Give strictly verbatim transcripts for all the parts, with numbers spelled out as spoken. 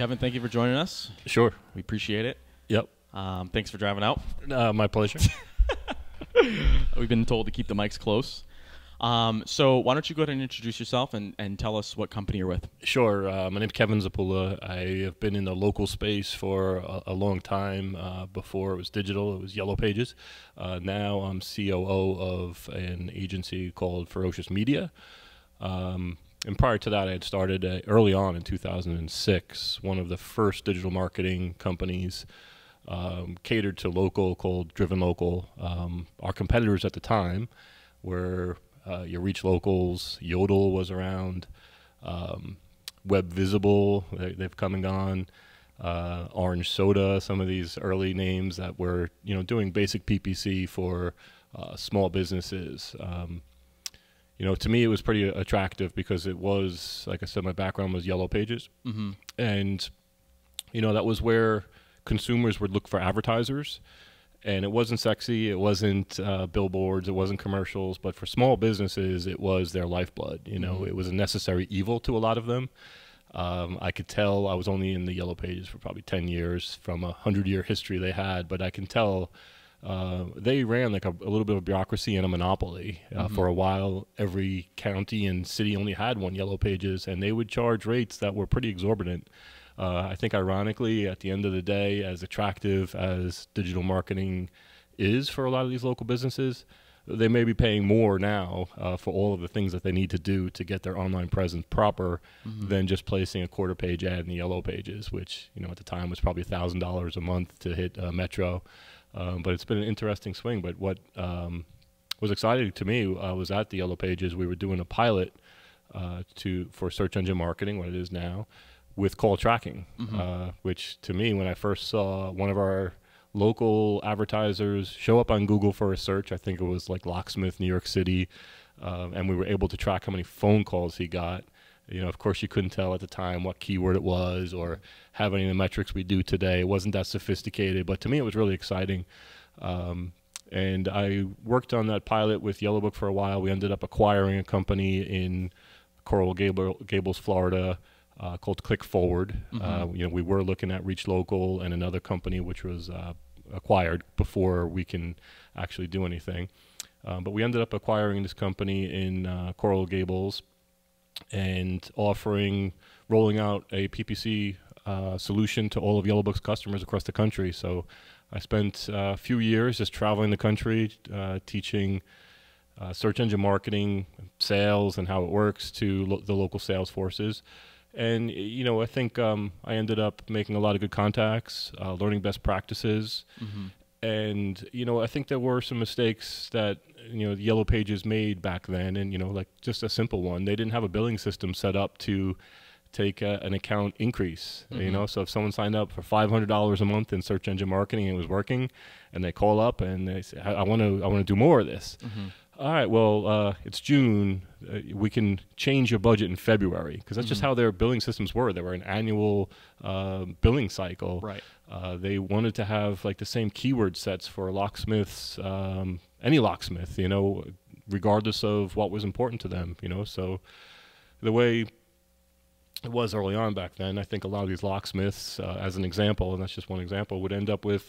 Kevin, thank you for joining us. Sure. We appreciate it. Yep. Um, thanks for driving out. Uh, my pleasure. We've been told to keep the mics close. Um, so why don't you go ahead and introduce yourself and, and tell us what company you're with. Sure. Uh, my name's Kevin Szypula. I have been in the local space for a, a long time. Uh, before it was digital, it was Yellow Pages. Uh, now I'm C O O of an agency called Ferocious Media. Um, and prior to that, I had started uh, early on in two thousand six, one of the first digital marketing companies um, catered to local called Driven Local. Um, our competitors at the time were... Uh, your Reach Locals, Yodel was around, um, Web Visible, they, they've come and gone, uh, Orange Soda, some of these early names that were, you know, doing basic P P C for uh, small businesses. Um, you know, to me it was pretty attractive because it was, like I said, my background was Yellow Pages. Mm-hmm. And, you know, that was where consumers would look for advertisers. And it wasn't sexy, it wasn't uh, billboards, it wasn't commercials, but for small businesses, it was their lifeblood. You know, mm-hmm. It was a necessary evil to a lot of them. Um, I could tell, I was only in the Yellow Pages for probably ten years from a hundred year history they had, but I can tell uh, they ran like a, a little bit of bureaucracy and a monopoly. Uh, mm-hmm. For a while, every county and city only had one Yellow Pages, and they would charge rates that were pretty exorbitant. Uh, I think ironically, at the end of the day, as attractive as digital marketing is for a lot of these local businesses, they may be paying more now uh, for all of the things that they need to do to get their online presence proper, mm-hmm. than just placing a quarter page ad in the Yellow Pages, which, you know, at the time was probably a thousand dollars a month to hit uh, Metro. Um, but it's been an interesting swing. But what um, was exciting to me, I was at the Yellow Pages. We were doing a pilot uh, to for search engine marketing, what it is now, with call tracking, mm-hmm. uh, which to me, when I first saw one of our local advertisers show up on Google for a search, I think it was like Locksmith, New York City, uh, and we were able to track how many phone calls he got. You know, of course, you couldn't tell at the time what keyword it was or have any of the metrics we do today. It wasn't that sophisticated, but to me, it was really exciting. Um, and I worked on that pilot with Yellow Book for a while. We ended up acquiring a company in Coral Gables, Florida, Uh, called Click Forward. Mm-hmm. uh, you know, we were looking at Reach Local and another company which was uh, acquired before we can actually do anything. Um, but we ended up acquiring this company in uh, Coral Gables and offering, rolling out a P P C uh, solution to all of Yellow Book's customers across the country. So I spent a few years just traveling the country, uh, teaching uh, search engine marketing, sales, and how it works to lo the local sales forces. And, you know, I think um, I ended up making a lot of good contacts, uh, learning best practices. Mm-hmm. And, you know, I think there were some mistakes that, you know, the Yellow Pages made back then. And, you know, like just a simple one. They didn't have a billing system set up to take a, an account increase, mm-hmm. you know. So if someone signed up for five hundred dollars a month in search engine marketing and it was working, and they call up and they say, I, I want to I want to do more of this. Mm-hmm. All right, well, uh, it's June. Uh, we can change your budget in February, because that's mm-hmm. just how their billing systems were. They were an annual uh, billing cycle. Right. Uh, they wanted to have like the same keyword sets for locksmiths, um, any locksmith, you know, regardless of what was important to them, you know. So the way it was early on back then, I think a lot of these locksmiths, uh, as an example, and that's just one example, would end up with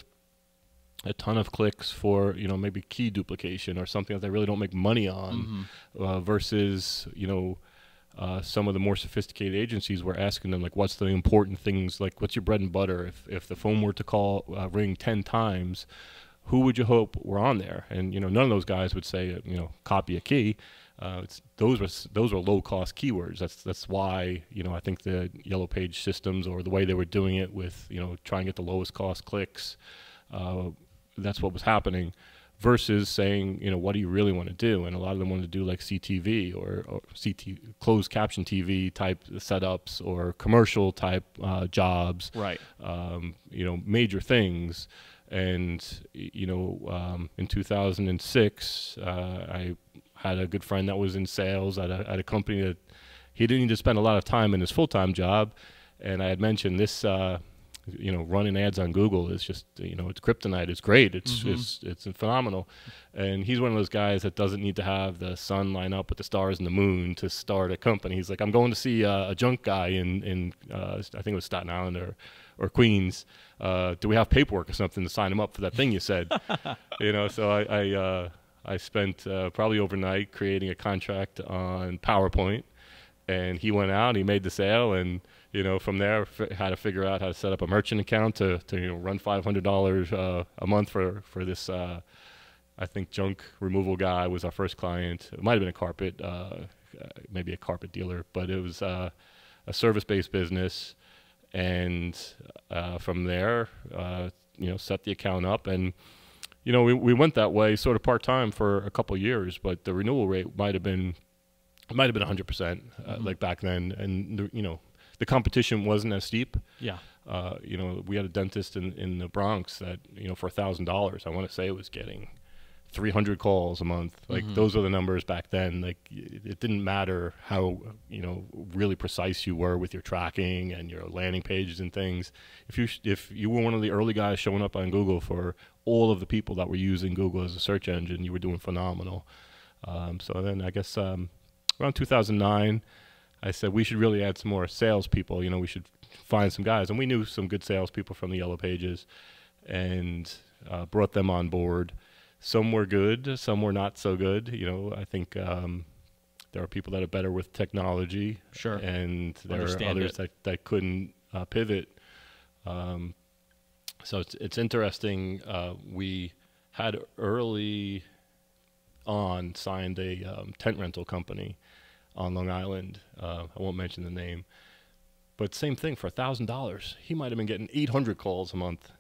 a ton of clicks for, you know, maybe key duplication or something that they really don't make money on, mm-hmm. uh, versus, you know, uh, some of the more sophisticated agencies were asking them, like, what's the important things, like, what's your bread and butter? If, if the phone were to call, uh, ring ten times, who would you hope were on there? And, you know, none of those guys would say, you know, copy a key. Uh, it's, those were those were low cost keywords. That's that's why, you know, I think the Yellow Page systems, or the way they were doing it with, you know, trying to get the lowest cost clicks, uh, that's what was happening, versus saying, you know, what do you really want to do? And a lot of them wanted to do like C T V or, or C T closed caption T V type setups, or commercial type uh, jobs, right? Um, you know, major things. And, you know, um, in two thousand six, uh, I had a good friend that was in sales at a, at a company that he didn't need to spend a lot of time in his full time job, and I had mentioned this. Uh, you know, running ads on Google is just, you know, it's kryptonite. It's great. It's mm-hmm. it's it's phenomenal. And he's one of those guys that doesn't need to have the sun line up with the stars and the moon to start a company. He's like, I'm going to see uh, a junk guy in in uh, I think it was Staten Island or or Queens. Uh, do we have paperwork or something to sign him up for that thing you said? You know, so I I, uh, I spent uh, probably overnight creating a contract on PowerPoint. And he went out, he made the sale, and, you know, from there, f had to figure out how to set up a merchant account to, to you know, run five hundred dollars uh, a month for, for this, uh, I think, junk removal guy was our first client. It might have been a carpet, uh, maybe a carpet dealer, but it was uh, a service-based business. And uh, from there, uh, you know, set the account up. And, you know, we, we went that way sort of part-time for a couple years, but the renewal rate might have been It might have been one hundred percent uh, mm-hmm. like back then, and the, you know, the competition wasn't as steep. Yeah, uh, you know, we had a dentist in, in the Bronx that, you know, for a thousand dollars, I want to say it was getting three hundred calls a month. Like mm-hmm. those are the numbers back then. Like it, it didn't matter how, you know, really precise you were with your tracking and your landing pages and things. If you if you were one of the early guys showing up on Google for all of the people that were using Google as a search engine, you were doing phenomenal. Um, so then I guess. Um, Around two thousand nine, I said we should really add some more salespeople. You know, we should find some guys, and we knew some good salespeople from the Yellow Pages, and uh, brought them on board. Some were good, some were not so good. You know, I think um, there are people that are better with technology, sure, and there Understand are others it. that that couldn't uh, pivot. Um, so it's it's interesting. Uh, we had early on signed a um, tent rental company on Long Island. Uh, I won't mention the name, but same thing for a thousand dollars. He might have been getting eight hundred calls a month,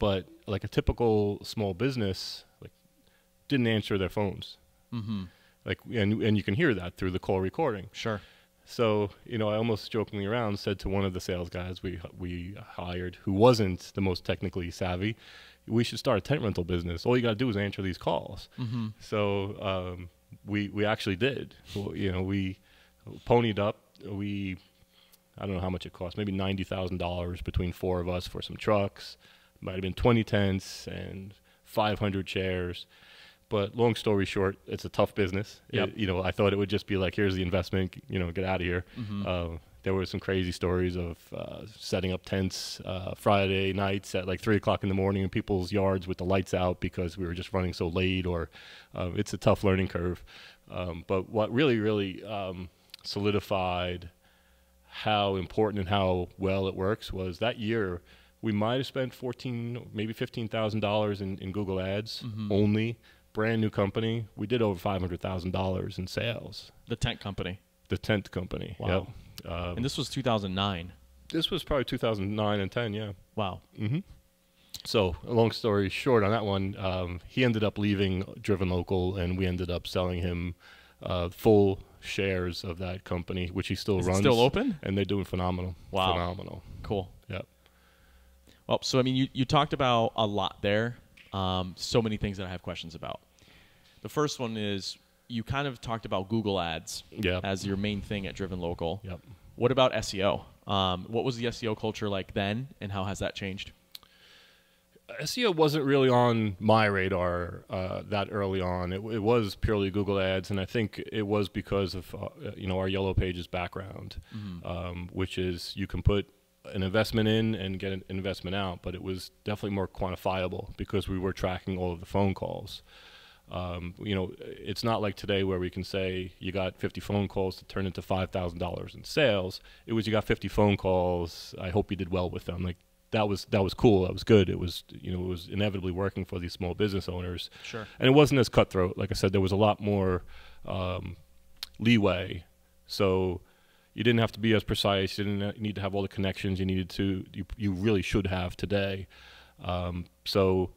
but like a typical small business, like didn't answer their phones. Mm-hmm. Like, and and you can hear that through the call recording. Sure. So, you know, I almost jokingly around said to one of the sales guys we we hired, who wasn't the most technically savvy, we should start a tent rental business. All you got to do is answer these calls. Mm-hmm. So um, we we actually did. Well, you know, we ponied up. We I don't know how much it cost. Maybe ninety thousand dollars between four of us for some trucks. Might have been twenty tents and five hundred chairs. But long story short, it's a tough business. Yep. It, you know, I thought it would just be like, here's the investment. You know, get out of here. Mm-hmm. uh, There were some crazy stories of uh, setting up tents uh, Friday nights at like three o'clock in the morning in people's yards with the lights out because we were just running so late, or uh, it's a tough learning curve. Um, but what really, really um, solidified how important and how well it works was that year we might have spent fourteen, maybe fifteen thousand dollars in, in Google Ads mm-hmm. only. Brand new company. We did over five hundred thousand dollars in sales. The tent company. The tent company. Wow. Yep. Um, and this was two thousand nine. This was probably two thousand nine and ten, yeah. Wow. Mm-hmm. So, long story short on that one, um, he ended up leaving Driven Local, and we ended up selling him uh, full shares of that company, which he still Is runs. It still open? And they're doing phenomenal. Wow. Phenomenal. Cool. Yep. Well, so, I mean, you, you talked about a lot there. Um, so many things that I have questions about. The first one is... You kind of talked about Google Ads yep. as your main thing at Driven Local. Yep. What about S E O? Um, what was the S E O culture like then, and how has that changed? S E O wasn't really on my radar uh, that early on. It, it was purely Google Ads, and I think it was because of uh, you know, our Yellow Pages background, mm-hmm. um, which is you can put an investment in and get an investment out, but it was definitely more quantifiable because we were tracking all of the phone calls. Um, you know, it's not like today where we can say you got fifty phone calls to turn into five thousand dollars in sales. It was, you got fifty phone calls. I hope you did well with them. Like that was, that was cool. That was good. It was, you know, it was inevitably working for these small business owners. Sure. And it wasn't as cutthroat. Like I said, there was a lot more, um, leeway. So you didn't have to be as precise. You didn't need to have all the connections you needed to, you, you really should have today. Um, so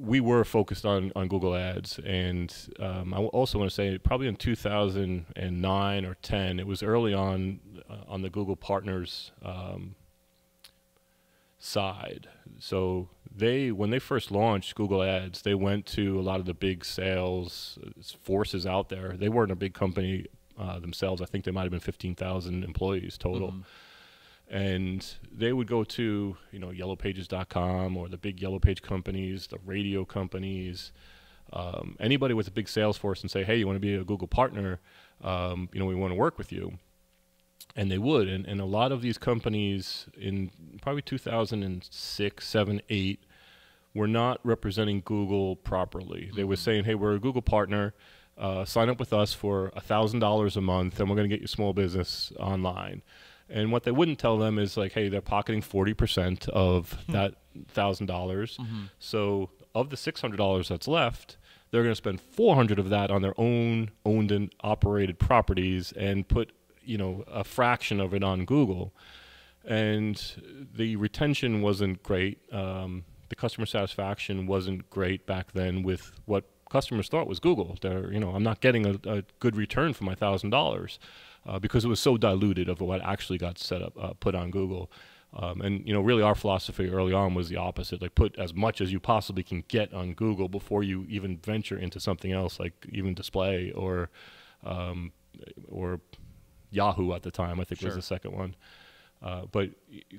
we were focused on, on Google Ads, and um, I also want to say probably in two thousand nine or ten, it was early on uh, on the Google Partners um, side. So they, when they first launched Google Ads, they went to a lot of the big sales forces out there. They weren't a big company uh, themselves. I think they might have been fifteen thousand employees total. Mm-hmm. And they would go to, you know, yellow pages dot com or the big yellow page companies, the radio companies, um, anybody with a big sales force and say, hey, you want to be a Google partner? Um, you know, we want to work with you. And they would. And, and a lot of these companies in probably two thousand six, seven, eight were not representing Google properly. Mm-hmm. They were saying, hey, we're a Google partner. Uh, sign up with us for a thousand dollars a month, and we're going to get you small business online. And what they wouldn't tell them is like, hey, they're pocketing forty percent of that thousand dollars. Mm-hmm. So of the six hundred dollars that's left, they're going to spend four hundred of that on their own owned and operated properties and put, you know, a fraction of it on Google. And the retention wasn't great. Um, the customer satisfaction wasn't great back then with what customers thought was Google. They're, you know, I'm not getting a, a good return for my thousand dollars. Uh, because it was so diluted of what actually got set up, uh, put on Google. Um, and, you know, really our philosophy early on was the opposite. Like, put as much as you possibly can get on Google before you even venture into something else, like even display or, um, or Yahoo at the time, I think sure. was the second one. Uh, but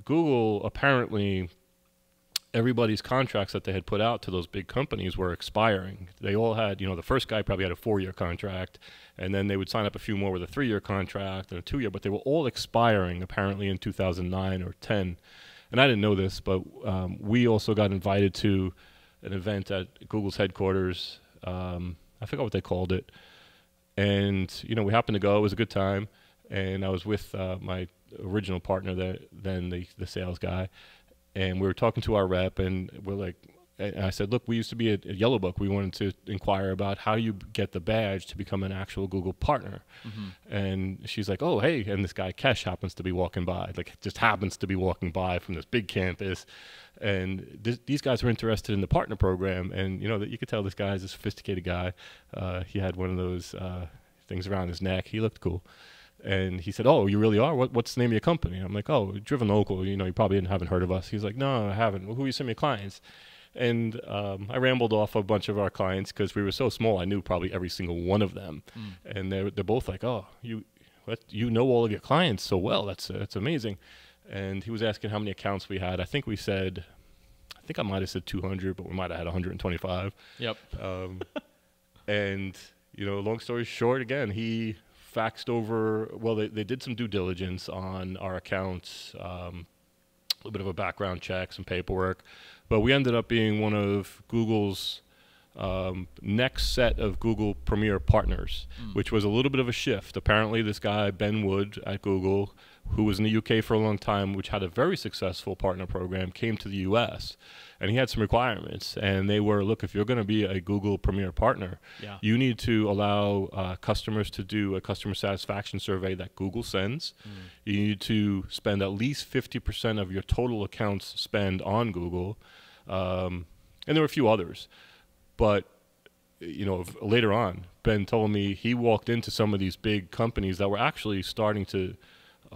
Google, apparently, everybody's contracts that they had put out to those big companies were expiring. They all had, you know, the first guy probably had a four year contract, and then they would sign up a few more with a three year contract and a two year, but they were all expiring apparently in two thousand nine or ten. And I didn't know this, but um, we also got invited to an event at Google's headquarters. Um, I forgot what they called it. And, you know, we happened to go. It was a good time. And I was with uh, my original partner there, then the, the sales guy. And we were talking to our rep, and we're like, and I said, look, we used to be at Yellow Book. We wanted to inquire about how you get the badge to become an actual Google partner. Mm-hmm. And she's like, oh, hey. And this guy, Kesh, happens to be walking by, like just happens to be walking by from this big campus. And th these guys were interested in the partner program. And, you know, that you could tell this guy is a sophisticated guy. Uh, he had one of those uh, things around his neck. He looked cool. And he said, oh, you really are? What, what's the name of your company? And I'm like, oh, Driven Local. You know, you probably haven't heard of us. He's like, no, I haven't. Well, who are you sending your clients? And um, I rambled off a bunch of our clients because we were so small. I knew probably every single one of them. Mm. And they're, they're both like, oh, you what, you know all of your clients so well. That's, uh, that's amazing. And he was asking how many accounts we had. I think we said, I think I might have said two hundred, but we might have had one hundred twenty-five. Yep. Um, and, you know, long story short, again, he – faxed over, well, they, they did some due diligence on our accounts, um, a little bit of a background check, some paperwork, but we ended up being one of Google's um, next set of Google Premier Partners, mm. which was a little bit of a shift. Apparently this guy, Ben Wood at Google, who was in the U K for a long time, which had a very successful partner program, came to the U S, and he had some requirements. And they were, look, if you're going to be a Google Premier Partner, yeah. you need to allow uh, customers to do a customer satisfaction survey that Google sends. Mm. You need to spend at least fifty percent of your total accounts spend on Google. Um, and there were a few others. But you know, later on, Ben told me he walked into some of these big companies that were actually starting to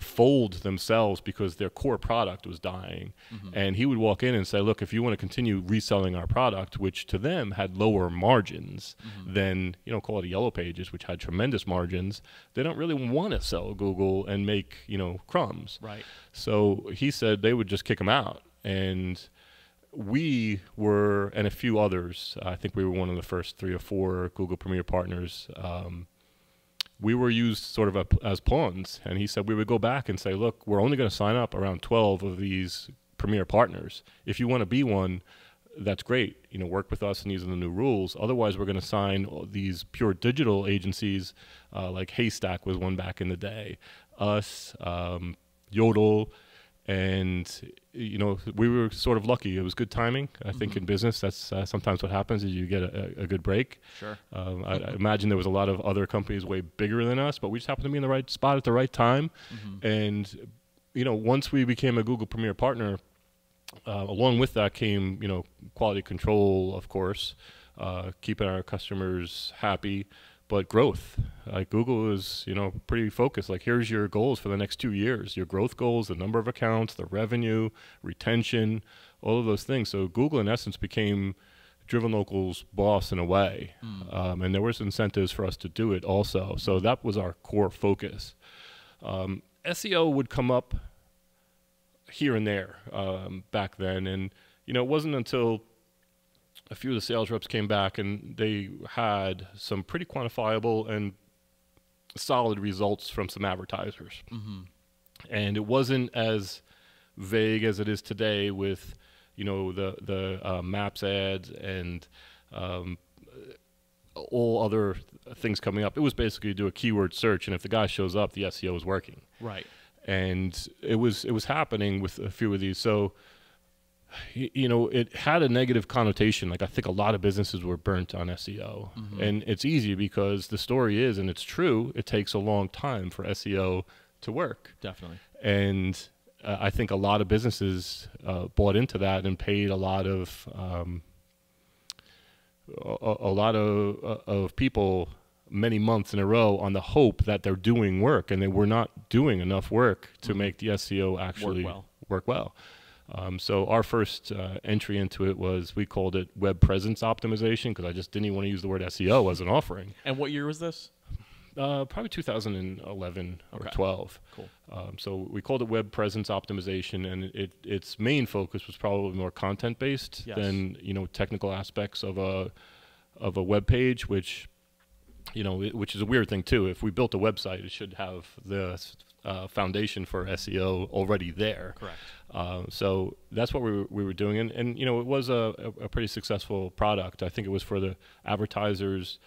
fold themselves because their core product was dying. Mm-hmm. And he would walk in and say, look, if you want to continue reselling our product, which to them had lower margins mm-hmm. than, you know, call it a Yellow Pages, which had tremendous margins, they don't really want to sell Google and make, you know, crumbs. Right. So he said they would just kick them out. And we were, and a few others, I think we were one of the first three or four Google Premier Partners, um, we were used sort of a, as pawns. And he said we would go back and say, look, we're only going to sign up around twelve of these premier partners. If you want to be one, that's great. You know, work with us, and these are the new rules. Otherwise, we're going to sign these pure digital agencies uh, like Haystack was one back in the day, us, um, Yodel. And, you know, we were sort of lucky. It was good timing. I mm-hmm. think in business, that's uh, sometimes what happens is you get a, a good break. Sure. Um, I, I imagine there was a lot of other companies way bigger than us, but we just happened to be in the right spot at the right time. Mm-hmm. And, you know, once we became a Google Premier Partner, uh, along with that came, you know, quality control, of course, uh, keeping our customers happy. But growth, like Google is, you know, pretty focused. Like, here's your goals for the next two years, your growth goals, the number of accounts, the revenue, retention, all of those things. So Google, in essence, became Driven Local's boss in a way. Mm. Um, and there was incentives for us to do it also. So that was our core focus. Um, S E O would come up here and there um, back then. And, you know, it wasn't until a few of the sales reps came back and they had some pretty quantifiable and solid results from some advertisers. Mm-hmm. And it wasn't as vague as it is today with, you know, the, the uh, maps ads and um, all other things coming up. It was basically do a keyword search, and if the guy shows up, the S E O is working. Right. And it was, it was happening with a few of these. So, you know, it had a negative connotation. Like, I think a lot of businesses were burnt on S E O. Mm-hmm. And it's easy because the story is, and it's true, it takes a long time for S E O to work. Definitely. And uh, I think a lot of businesses uh, bought into that and paid a lot of um, a, a lot of, uh, of people many months in a row on the hope that they're doing work, and they were not doing enough work to mm-hmm. make the S E O actually work well. Work well. Um, so our first uh, entry into it was, we called it web presence optimization, because I just didn't even want to use the word S E O as an offering. And what year was this? Uh, probably two thousand eleven okay. or twelve. Cool. Um, so we called it web presence optimization, and it, it, its main focus was probably more content based yes. than, you know, technical aspects of a of a web page, which, you know, it, which is a weird thing too. If we built a website, it should have the Uh, foundation for S E O already there. Correct. Uh, so that's what we were, we were doing. And, and, you know, it was a, a pretty successful product. I think it was for the advertisers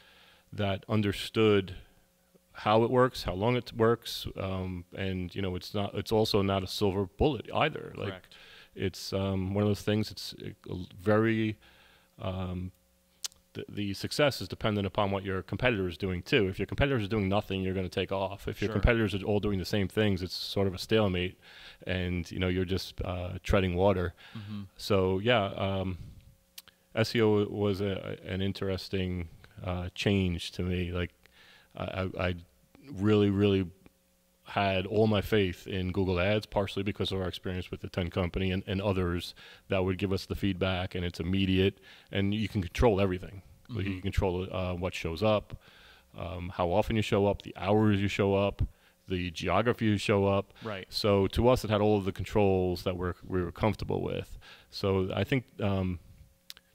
that understood how it works, how long it works. Um, and, you know, it's not, it's also not a silver bullet either. Like, correct. It's um, one of those things, it's very, um, the success is dependent upon what your competitor is doing too. If your competitors are doing nothing, you're going to take off. If your sure. competitors are all doing the same things, it's sort of a stalemate, and you know you're just uh, treading water. Mm-hmm. So yeah, um, S E O was a, an interesting uh, change to me. Like I, I really, really had all my faith in Google Ads, partially because of our experience with the ten company and, and others that would give us the feedback, and it's immediate, and you can control everything. Mm-hmm. Like you can control uh, what shows up, um, how often you show up, the hours you show up, the geography you show up. Right. So to us, it had all of the controls that we're, we were comfortable with. So I think um,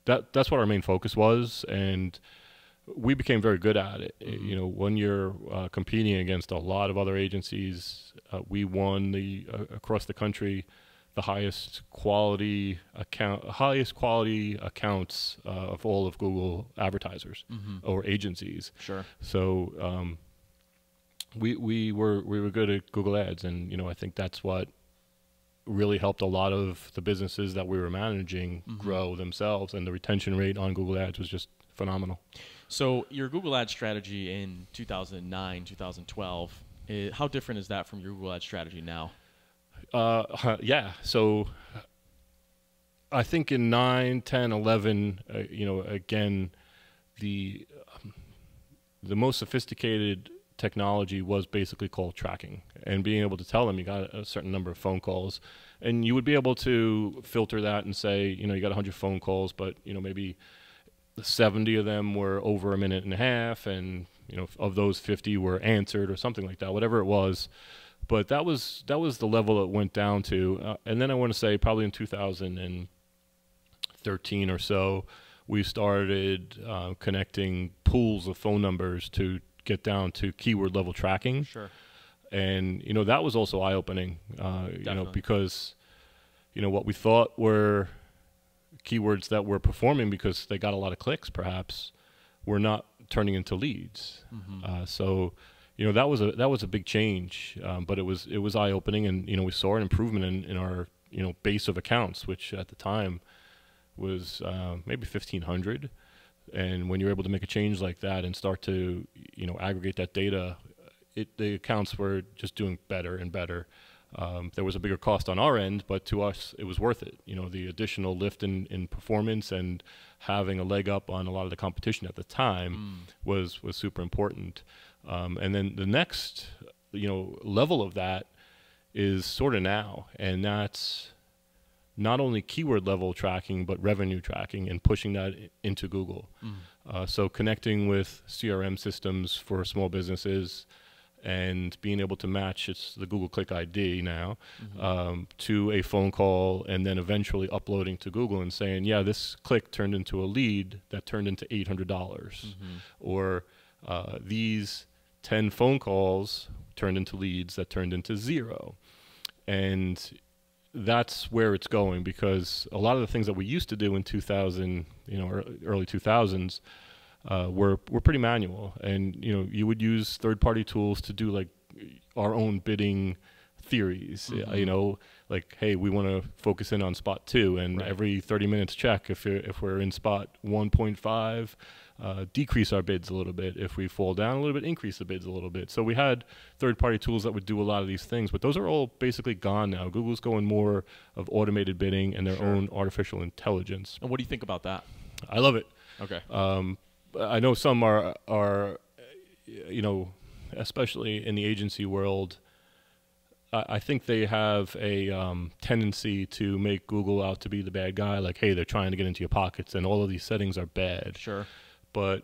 that that's what our main focus was, and we became very good at it. Mm-hmm. You know, when you're uh, competing against a lot of other agencies, uh, we won the uh, across the country the highest quality account, highest quality accounts uh, of all of Google advertisers mm-hmm. or agencies. Sure. So um, we we were we were good at Google Ads, and you know I think that's what really helped a lot of the businesses that we were managing mm-hmm. grow themselves, and the retention rate on Google Ads was just phenomenal. So your Google Ads strategy in two thousand nine, two thousand twelve, is, how different is that from your Google Ads strategy now? Uh, yeah. So I think in nine, ten, eleven, uh, you know, again, the, um, the most sophisticated technology was basically call tracking and being able to tell them you got a certain number of phone calls, and you would be able to filter that and say, you know, you got a hundred phone calls, but, you know, maybe seventy of them were over a minute and a half, and you know of those fifty were answered or something like that, whatever it was. But that was that was the level it went down to. Uh, and then I want to say probably in two thousand thirteen or so, we started uh, connecting pools of phone numbers to get down to keyword level tracking. Sure. And you know that was also eye opening. Uh, you know because you know what we thought were keywords that were performing because they got a lot of clicks, perhaps, were not turning into leads. Mm-hmm. uh, so, you know, that was a that was a big change, um, but it was it was eye opening, and you know we saw an improvement in, in our you know base of accounts, which at the time was uh, maybe fifteen hundred. And when you're able to make a change like that and start to you know aggregate that data, it the accounts were just doing better and better. Um, there was a bigger cost on our end, but to us, it was worth it. You know, the additional lift in, in performance and having a leg up on a lot of the competition at the time mm. was, was super important. Um, and then the next, you know, level of that is sort of now, and that's not only keyword level tracking, but revenue tracking and pushing that into Google. Mm. Uh, so connecting with C R M systems for small businesses and being able to match, it's the Google Click I D now, mm-hmm. um, to a phone call, and then eventually uploading to Google and saying, yeah, this click turned into a lead that turned into eight hundred dollars. Mm-hmm. Or uh, these ten phone calls turned into leads that turned into zero. And that's where it's going, because a lot of the things that we used to do in two thousand, you know, early two thousands, uh, were were pretty manual, and you know, you would use third-party tools to do like our own bidding theories. Mm-hmm. You know, like, hey, we want to focus in on spot two, and right. every thirty minutes check if you're, if we're in spot one point five, uh, decrease our bids a little bit. If we fall down a little bit, increase the bids a little bit. So we had third-party tools that would do a lot of these things, but those are all basically gone now. Google's going more of automated bidding and their sure. own artificial intelligence. And what do you think about that? I love it. Okay. Um, I know some are are, you know, especially in the agency world, I think they have a um, tendency to make Google out to be the bad guy. Like, hey, they're trying to get into your pockets, and all of these settings are bad. Sure. But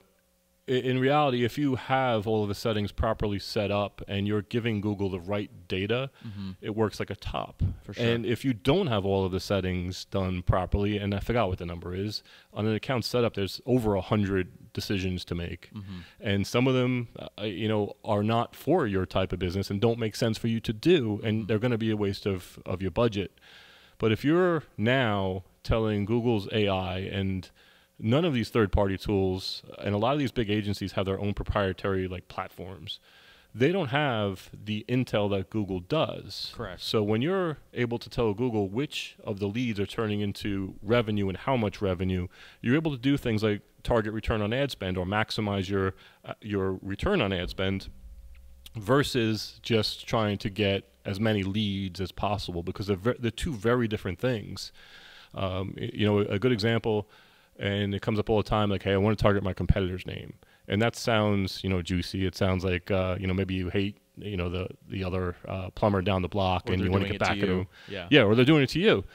in reality, if you have all of the settings properly set up and you're giving Google the right data, mm-hmm. it works like a top. For sure. And if you don't have all of the settings done properly, and I forgot what the number is, on an account setup, there's over one hundred decisions to make. Mm-hmm. And some of them uh, you know, are not for your type of business and don't make sense for you to do, and mm-hmm. they're going to be a waste of, of your budget. But if you're now telling Google's A I and none of these third-party tools, and a lot of these big agencies have their own proprietary like platforms, they don't have the intel that Google does. Correct. So when you're able to tell Google which of the leads are turning into revenue and how much revenue, you're able to do things like target return on ad spend or maximize your uh, your return on ad spend, versus just trying to get as many leads as possible, because they're, ver they're two very different things. Um, you know, a good example. And it comes up all the time, like, hey, I want to target my competitor's name. And that sounds, you know, juicy. It sounds like, uh, you know, maybe you hate, you know, the, the other uh, plumber down the block, or and you want to get back at them. Yeah. yeah, or they're doing it to you.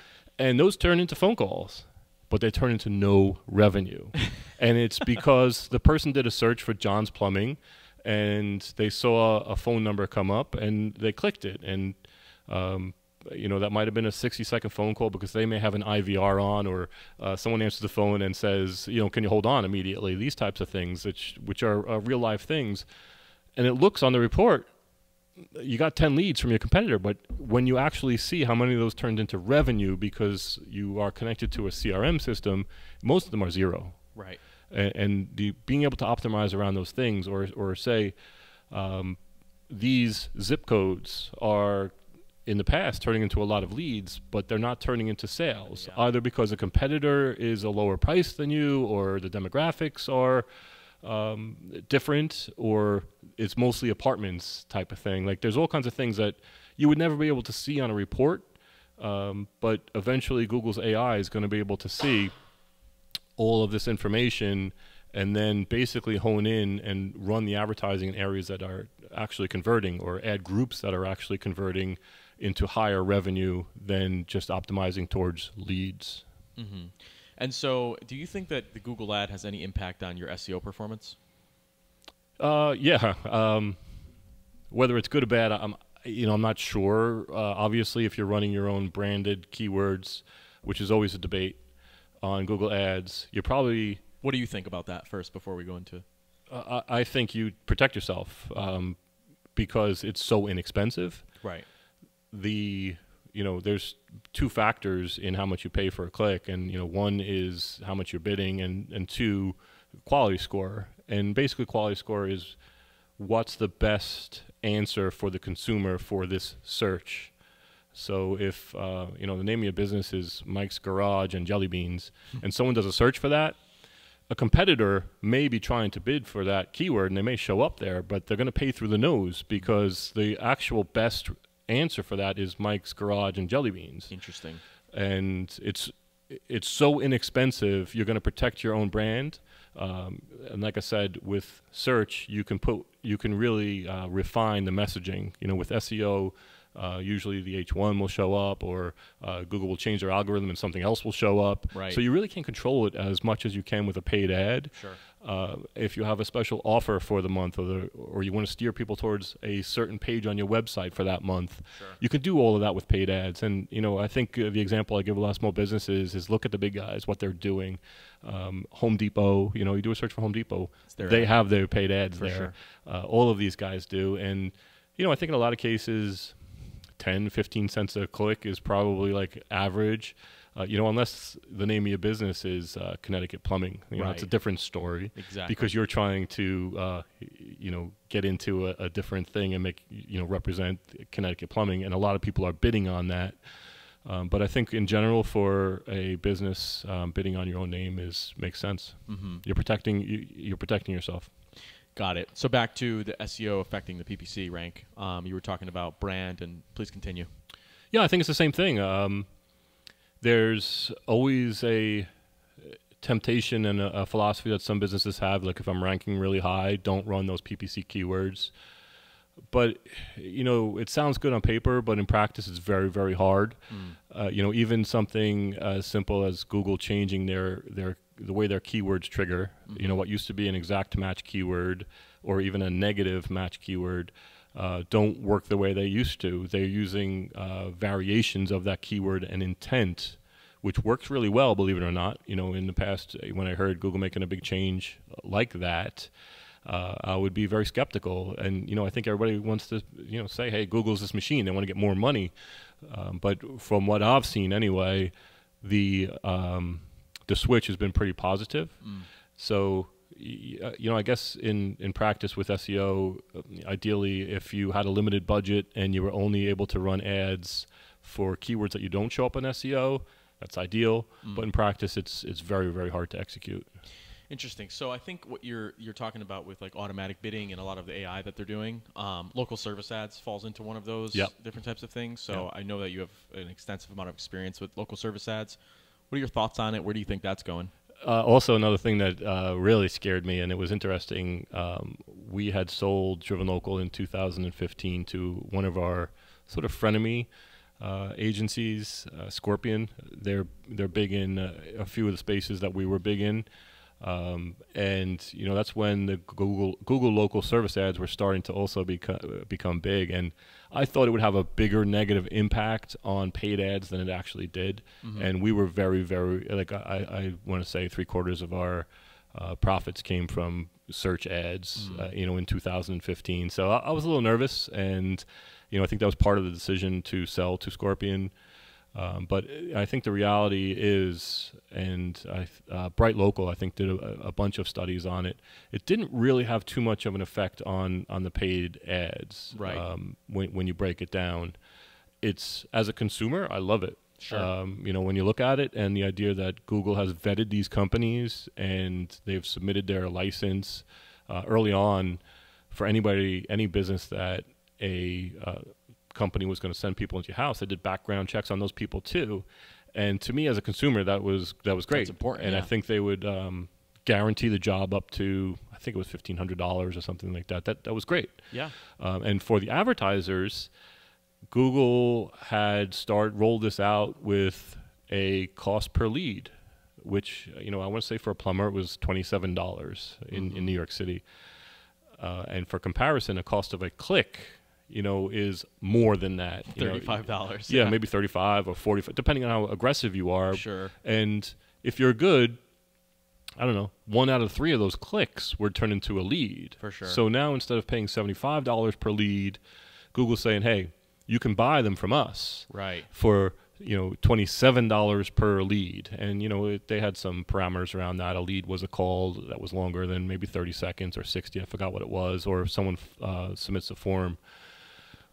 And those turn into phone calls, but they turn into no revenue. And it's because the person did a search for John's Plumbing, and they saw a phone number come up, and they clicked it. And, um, you know, that might have been a sixty second phone call, because they may have an I V R on, or uh, someone answers the phone and says, you know, can you hold on immediately? These types of things, which, which are uh, real life things. And it looks on the report, you got ten leads from your competitor, but when you actually see how many of those turned into revenue because you are connected to a C R M system, most of them are zero. Right. And, and the, being able to optimize around those things, or, or say um, these zip codes are in the past turning into a lot of leads, but they're not turning into sales, yeah. either because a competitor is a lower price than you, or the demographics are um, different, or it's mostly apartments type of thing. Like, there's all kinds of things that you would never be able to see on a report, um, but eventually Google's A I is going to be able to see all of this information and then basically hone in and run the advertising in areas that are actually converting, or ad groups that are actually converting into higher revenue than just optimizing towards leads. Mm-hmm. And so, do you think that the Google ad has any impact on your S E O performance? Uh, yeah. Um, whether it's good or bad, I'm, you know, I'm not sure. Uh, obviously, if you're running your own branded keywords, which is always a debate on Google ads, you're probably... What do you think about that first before we go into... Uh, I think you protect yourself um, because it's so inexpensive. Right. The, you know, there's two factors in how much you pay for a click. And, you know, one is how much you're bidding, and, and two, quality score. And basically quality score is what's the best answer for the consumer for this search. So if, uh, you know, the name of your business is Mike's Garage and Jelly Beans, and someone does a search for that, a competitor may be trying to bid for that keyword, and they may show up there, but they're going to pay through the nose, because the actual best answer for that is Mike's Garage and Jelly Beans. Interesting. And it's it's so inexpensive, you're going to protect your own brand. Um, and like I said, with search, you can put you can really uh, refine the messaging. You know, with S E O, Uh, usually the H one will show up, or uh, Google will change their algorithm and something else will show up. Right. So you really can't control it as much as you can with a paid ad. Sure. Uh, if you have a special offer for the month, or the, or you want to steer people towards a certain page on your website for that month, sure. you can do all of that with paid ads. And you know, I think uh, the example I give a lot of small businesses is look at the big guys, what they're doing. Um, Home Depot, you know, you do a search for Home Depot, they ad. have their paid ads for there. Sure. Uh, all of these guys do, and you know, I think in a lot of cases, ten, fifteen cents a click is probably like average. Uh, you know, unless the name of your business is uh, Connecticut Plumbing, you know, right. it's a different story. Exactly. Because you're trying to, uh, you know, get into a, a different thing and make, you know, represent Connecticut Plumbing. And a lot of people are bidding on that. Um, but I think in general for a business, um, bidding on your own name is makes sense. Mm-hmm. You're protecting, you, you're protecting yourself. Got it. So back to the S E O affecting the P P C rank. Um, you were talking about brand, and please continue. Yeah, I think it's the same thing. Um, There's always a temptation and a, a philosophy that some businesses have, like if I'm ranking really high, don't run those P P C keywords. But, you know, it sounds good on paper, but in practice it's very, very hard. Mm. Uh, you know, even something as simple as Google changing their, their the way their keywords trigger, mm-hmm. you know, what used to be an exact match keyword or even a negative match keyword, Uh, don't work the way they used to. They're using uh, variations of that keyword and intent, which works really well, believe it or not. You know, in the past, when I heard Google making a big change like that, uh, I would be very skeptical. And, you know, I think everybody wants to, you know, say, hey, Google's this machine. They want to get more money. Um, but from what I've seen anyway, the, um, the switch has been pretty positive. Mm. So... you know, I guess in, in practice with S E O, ideally, if you had a limited budget and you were only able to run ads for keywords that you don't show up on S E O, that's ideal. Mm. But in practice, it's it's very, very hard to execute. Interesting. So I think what you're you're talking about with like automatic bidding and a lot of the A I that they're doing, um, local service ads falls into one of those yep. different types of things. So yep. I know that you have an extensive amount of experience with local service ads. What are your thoughts on it? Where do you think that's going? Uh, also, another thing that uh, really scared me, and it was interesting, um, we had sold Driven Local in two thousand fifteen to one of our sort of frenemy uh, agencies, uh, Scorpion. They're they're big in uh, a few of the spaces that we were big in, um, and you know that's when the Google Google local service ads were starting to also become become big. And I thought it would have a bigger negative impact on paid ads than it actually did. Mm-hmm. And we were very, very, like I, I want to say three quarters of our uh, profits came from search ads, mm-hmm. uh, you know, in two thousand fifteen. So I, I was a little nervous, and, you know, I think that was part of the decision to sell to Scorpion. Um, but I think the reality is, and I, uh, Bright Local, I think, did a, a bunch of studies on it. It didn't really have too much of an effect on, on the paid ads. Right. Um, when, when you break it down, it's, as a consumer, I love it. Sure. Um, you know, when you look at it and the idea that Google has vetted these companies and they've submitted their license uh, early on for anybody, any business that a, uh, company was going to send people into your house. They did background checks on those people too, and to me as a consumer, that was that was great. That's important, and yeah. I think they would um, guarantee the job up to I think it was fifteen hundred dollars or something like that. That that was great. Yeah. Um, and for the advertisers, Google had started rolled this out with a cost per lead, which you know I want to say for a plumber it was twenty seven dollars in mm-hmm. in New York City, uh, and for comparison, a cost of a click. You know, is more than that. thirty-five dollars. Yeah, yeah, maybe thirty-five or forty-five, depending on how aggressive you are. Sure. And if you're good, I don't know, one out of three of those clicks would turn into a lead. For sure. So now instead of paying seventy-five dollars per lead, Google's saying, hey, you can buy them from us. Right. For, you know, twenty-seven dollars per lead. And, you know, it, they had some parameters around that. A lead was a call that was longer than maybe thirty seconds or sixty. I forgot what it was. Or if someone uh, submits a form.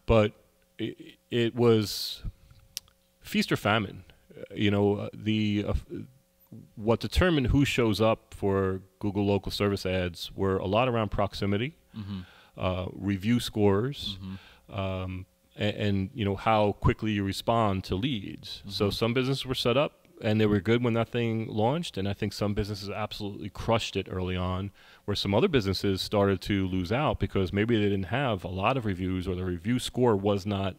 But it, it was feast or famine, you know, the uh, what determined who shows up for Google local service ads were a lot around proximity, mm-hmm. uh, review scores, mm-hmm. um, and, and, you know, how quickly you respond to leads. Mm-hmm. So some businesses were set up and they were good when that thing launched. And I think some businesses absolutely crushed it early on, where some other businesses started to lose out because maybe they didn't have a lot of reviews or the review score was not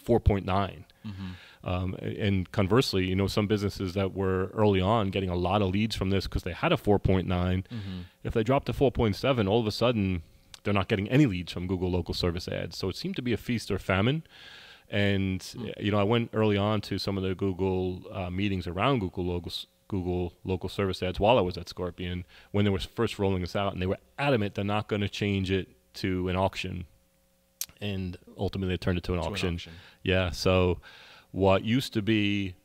four point nine. Mm-hmm. Um, and conversely, you know, some businesses that were early on getting a lot of leads from this because they had a four point nine, mm-hmm. if they dropped to four point seven, all of a sudden they're not getting any leads from Google local service ads. So it seemed to be a feast or famine. And, mm-hmm. you know, I went early on to some of the Google uh, meetings around Google local, Google local service ads while I was at Scorpion when they were first rolling this out, and they were adamant they're not going to change it to an auction. And ultimately it turned it to an, to auction. an auction. Yeah. So what used to be,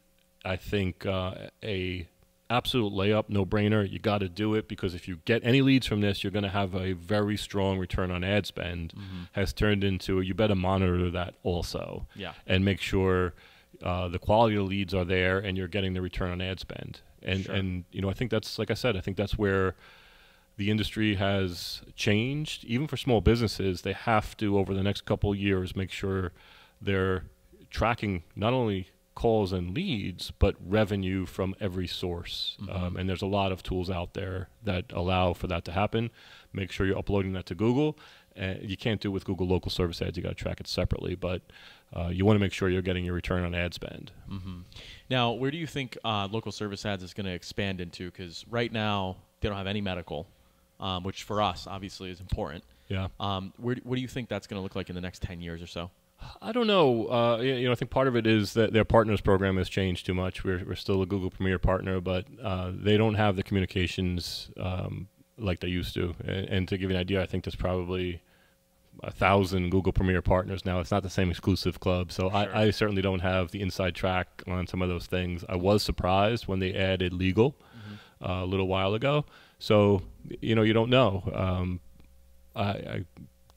I think, uh, a absolute layup, no-brainer, you got to do it because if you get any leads from this, you're going to have a very strong return on ad spend, mm-hmm. has turned into, you better monitor that also. Yeah. And make sure uh, the quality of the leads are there and you're getting the return on ad spend. And, sure. and you know, I think that's, like I said, I think that's where the industry has changed. Even for small businesses, they have to, over the next couple of years, make sure they're tracking not only calls and leads, but revenue from every source. Mm-hmm. um, and there's a lot of tools out there that allow for that to happen. Make sure you're uploading that to Google. Uh, you can't do it with Google local service ads. You got to track it separately, but uh, you want to make sure you're getting your return on ad spend. Mm-hmm. Now, where do you think uh, local service ads is going to expand into? Because right now they don't have any medical, um, which for us obviously is important. Yeah. Um, where, what do you think that's going to look like in the next ten years or so? I don't know. Uh, you know, I think part of it is that their partners program has changed too much. We're, we're still a Google Premier partner, but uh, they don't have the communications um, like they used to. And, and to give you an idea, I think there's probably a thousand Google Premier partners now. It's not the same exclusive club. So sure. I, I certainly don't have the inside track on some of those things. I was surprised when they added legal mm-hmm. uh, a little while ago. So, you know, you don't know. Um, I, I'm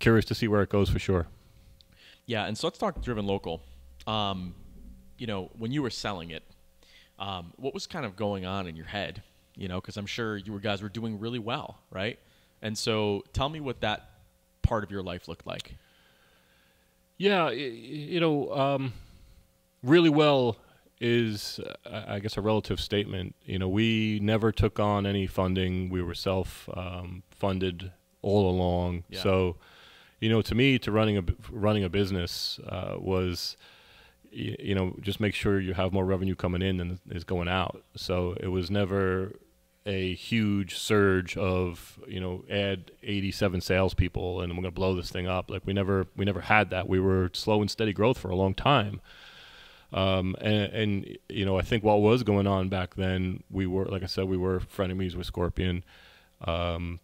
curious to see where it goes for sure. Yeah, and so let's talk Driven Local. Um, you know, when you were selling it, um, what was kind of going on in your head? You know, because I'm sure you guys were doing really well, right? And so tell me what that part of your life looked like. Yeah, you know, um, really well is, I guess, a relative statement. You know, we never took on any funding. We were self-funded um, all along. Yeah. So, you know, to me, to running a running a business uh, was, you, you know, just make sure you have more revenue coming in than is going out. So it was never a huge surge of, you know, add eighty-seven salespeople and we're gonna blow this thing up. Like we never we never had that. We were slow and steady growth for a long time. Um, and, and you know, I think what was going on back then, we were, like I said, we were frenemies with Scorpion. Um,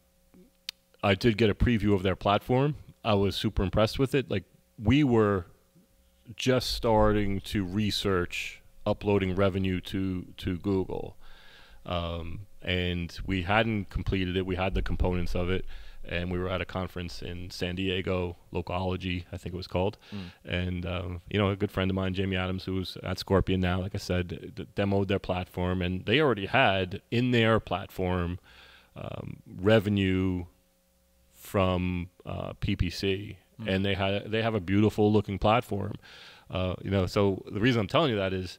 I did get a preview of their platform. I was super impressed with it. Like we were just starting to research uploading revenue to, to Google. Um, and we hadn't completed it. We had the components of it. And we were at a conference in San Diego, Locology, I think it was called. Mm. And, um, you know, a good friend of mine, Jamie Adams, who's at Scorpion now, like I said, d demoed their platform. And they already had in their platform um, revenue from uh, P P C, mm-hmm. and they had they have a beautiful looking platform, uh, you know. So the reason I'm telling you that is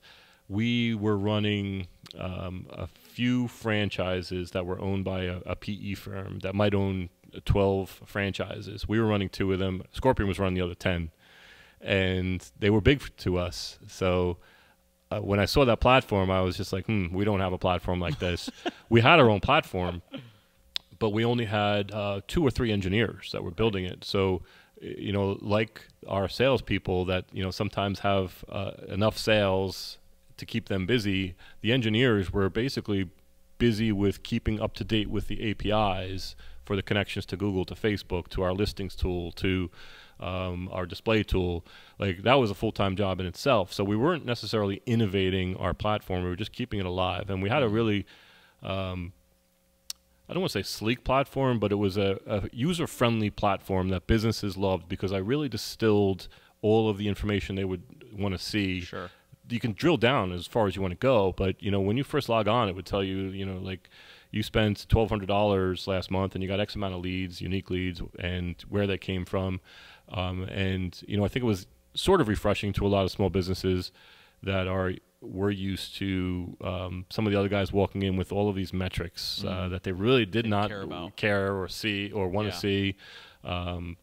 we were running um, a few franchises that were owned by a, a P E firm that might own twelve franchises. We were running two of them. Scorpion was running the other ten, and they were big to us. So uh, when I saw that platform, I was just like, "Hmm, we don't have a platform like this." We had our own platform. But we only had uh, two or three engineers that were building it. So, you know, like our salespeople that, you know, sometimes have uh, enough sales to keep them busy, the engineers were basically busy with keeping up to date with the A P Is for the connections to Google, to Facebook, to our listings tool, to um, our display tool. Like that was a full-time job in itself. So we weren't necessarily innovating our platform. We were just keeping it alive. And we had a really... Um, I don't want to say sleek platform, but it was a, a user-friendly platform that businesses loved because I really distilled all of the information they would want to see. Sure. You can drill down as far as you want to go, but, you know, when you first log on, it would tell you, you know, like you spent twelve hundred dollars last month and you got X amount of leads, unique leads, and where they came from. Um, and, you know, I think it was sort of refreshing to a lot of small businesses that are were used to um, some of the other guys walking in with all of these metrics uh, mm. that they really did Didn't not care, care or see or want to yeah. see. Um,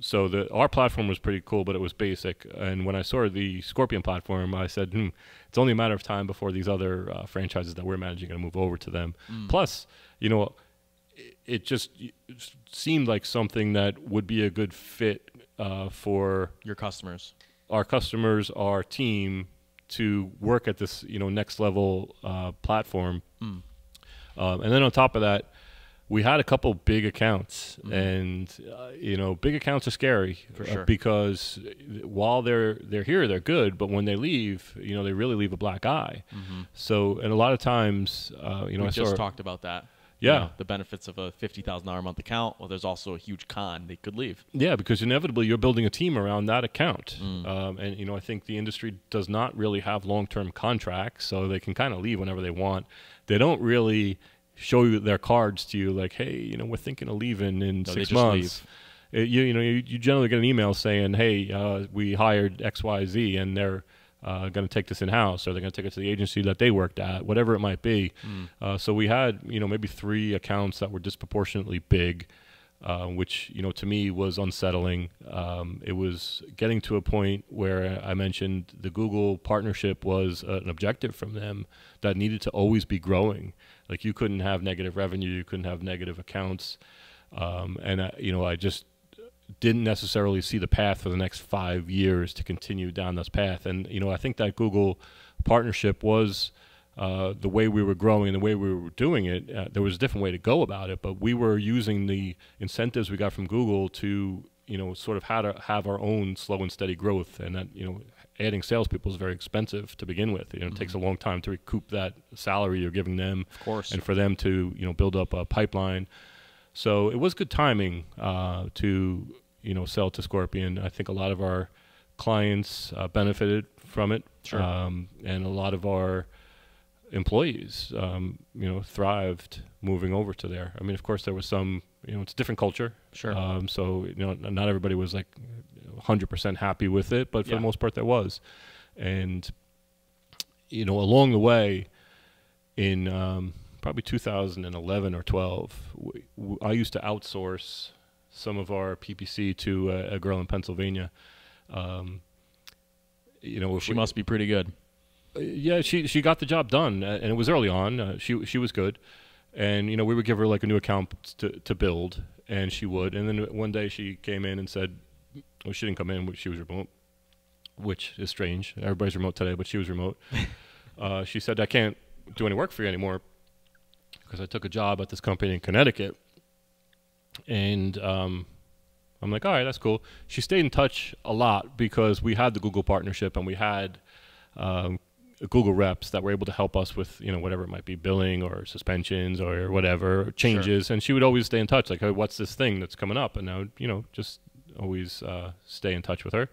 So the our platform was pretty cool, but it was basic. And when I saw the Scorpion platform, I said, hmm, it's only a matter of time before these other uh, franchises that we're managing are going to move over to them. Mm. Plus, you know, it, it just it seemed like something that would be a good fit uh, for your customers, our customers, our team to work at this, you know, next level uh, platform. Mm. Um, and then on top of that, we had a couple big accounts, mm-hmm. and uh, you know, big accounts are scary for sure, because while they're they're here, they're good, but when they leave, you know, they really leave a black eye. Mm-hmm. So, and a lot of times, uh, you know, we I just saw, talked about that. Yeah, you know, the benefits of a fifty thousand dollar a month account. Well, there's also a huge con; they could leave. Yeah, because inevitably you're building a team around that account, mm. um, and you know, I think the industry does not really have long term contracts, so they can kind of leave whenever they want. They don't really show you their cards to you, like, hey, you know, we're thinking of leaving in no, six months. It, you, you know, you, you generally get an email saying, hey, uh, we hired X Y Z, and they're uh, going to take this in house, or they're going to take it to the agency that they worked at, whatever it might be. Mm. Uh, so we had, you know, maybe three accounts that were disproportionately big, uh, which, you know, to me was unsettling. Um, it was getting to a point where I mentioned the Google partnership was uh, an objective from them that needed to always be growing. Like, you couldn't have negative revenue, you couldn't have negative accounts. Um, and, I, you know, I just didn't necessarily see the path for the next five years to continue down this path. And, you know, I think that Google partnership was uh, the way we were growing and the way we were doing it. Uh, there was a different way to go about it, but we were using the incentives we got from Google to, you know, sort of how to have our own slow and steady growth. And that, you know, adding salespeople is very expensive to begin with. You know, it mm-hmm. takes a long time to recoup that salary you're giving them, of course, and for them to, you know, build up a pipeline. So it was good timing uh, to, you know, sell to Scorpion. I think a lot of our clients uh, benefited from it, sure. um, and a lot of our employees, um, you know, thrived moving over to there. I mean, of course, there was some. You know, it's a different culture. Sure. Um, so you know, not everybody was like one hundred percent happy with it, but for yeah. the most part there was. And, you know, along the way in um, probably two thousand eleven or twelve, w w I used to outsource some of our P P C to a, a girl in Pennsylvania. Um, you know, she we, must be pretty good. Uh, yeah, she, she got the job done, and it was early on. Uh, she, she was good. And, you know, we would give her like a new account to, to build, and she would. And then one day she came in and said, well, she didn't come in, she was remote, which is strange. Everybody's remote today, but she was remote. uh, she said, I can't do any work for you anymore because I took a job at this company in Connecticut. And um, I'm like, all right, that's cool. She stayed in touch a lot because we had the Google partnership, and we had um, Google reps that were able to help us with, you know, whatever it might be, billing or suspensions or whatever, changes. Sure. And she would always stay in touch, like, hey, what's this thing that's coming up? And I would, you know, just always uh, stay in touch with her.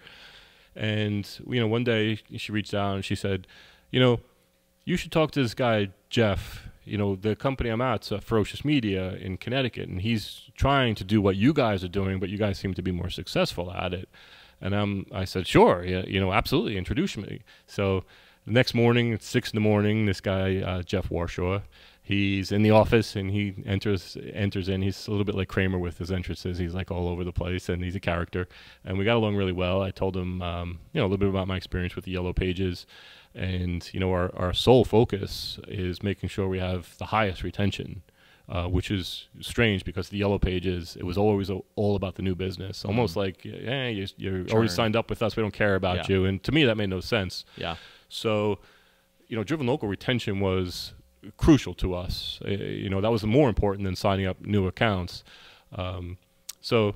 And, you know, one day she reached out and she said, you know, you should talk to this guy, Jeff. You know, the company I'm at is uh, Ferocious Media in Connecticut, and he's trying to do what you guys are doing, but you guys seem to be more successful at it. And um, I said, sure, yeah, you know, absolutely, introduce me. So the next morning, at six in the morning, this guy, uh, Jeff Warshaw, he's in the office, and he enters enters in. He's a little bit like Kramer with his entrances. He's like all over the place, and he's a character. And we got along really well. I told him, um, you know, a little bit about my experience with the Yellow Pages, and you know, our our sole focus is making sure we have the highest retention, uh, which is strange because the Yellow Pages, it was always a, all about the new business, almost mm. like, eh, you're, you're already signed up with us. We don't care about yeah. you. And to me, that made no sense. Yeah. So, you know, Driven Local retention was crucial to us. Uh, you know, that was more important than signing up new accounts. Um, so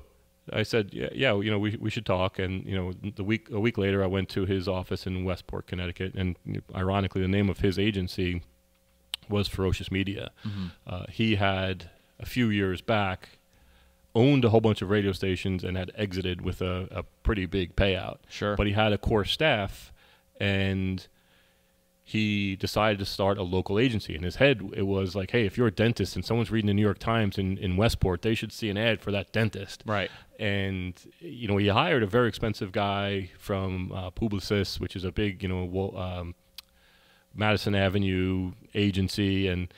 I said, yeah, yeah, you know, we, we should talk. And, you know, the week, a week later, I went to his office in Westport, Connecticut. And ironically, the name of his agency was Ferocious Media. Mm-hmm. uh, he had, a few years back, owned a whole bunch of radio stations and had exited with a, a pretty big payout. Sure. But he had a core staff, and he decided to start a local agency. In his head, it was like, hey, if you're a dentist and someone's reading the New York Times in, in Westport, they should see an ad for that dentist. Right. And, you know, he hired a very expensive guy from uh, Publicis, which is a big, you know, um, Madison Avenue agency. And,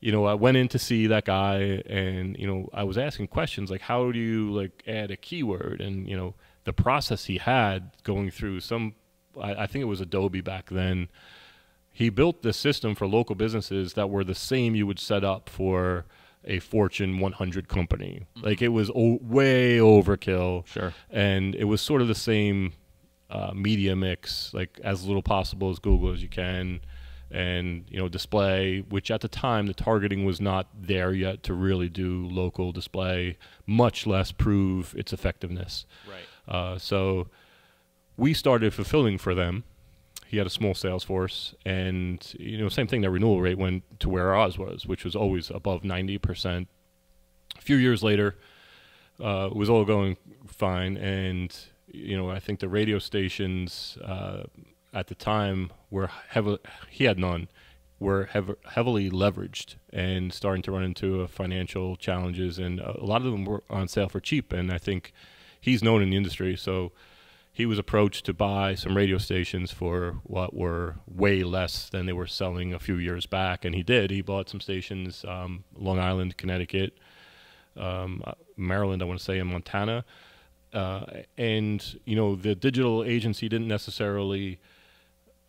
you know, I went in to see that guy, and, you know, I was asking questions like, how do you like add a keyword? And, you know, the process he had going through some, I, I think it was Adobe back then, he built this system for local businesses that were the same you would set up for a Fortune one hundred company. Mm-hmm. Like, it was o way overkill. Sure. And it was sort of the same uh, media mix, like as little possible as Google as you can. And, you know, display, which at the time the targeting was not there yet to really do local display, much less prove its effectiveness. Right. Uh, so we started fulfilling for them. He had a small sales force, and, you know, same thing, that renewal rate went to where ours was, which was always above ninety percent. A few years later, uh, it was all going fine. And, you know, I think the radio stations, uh, at the time, were heavily, he had none, were hev heavily leveraged and starting to run into uh, financial challenges. And a lot of them were on sale for cheap. And I think he's known in the industry. So he was approached to buy some radio stations for what were way less than they were selling a few years back. And he did. He bought some stations, um, Long Island, Connecticut, um, Maryland, I want to say, and Montana. Uh, and, you know, the digital agency didn't necessarily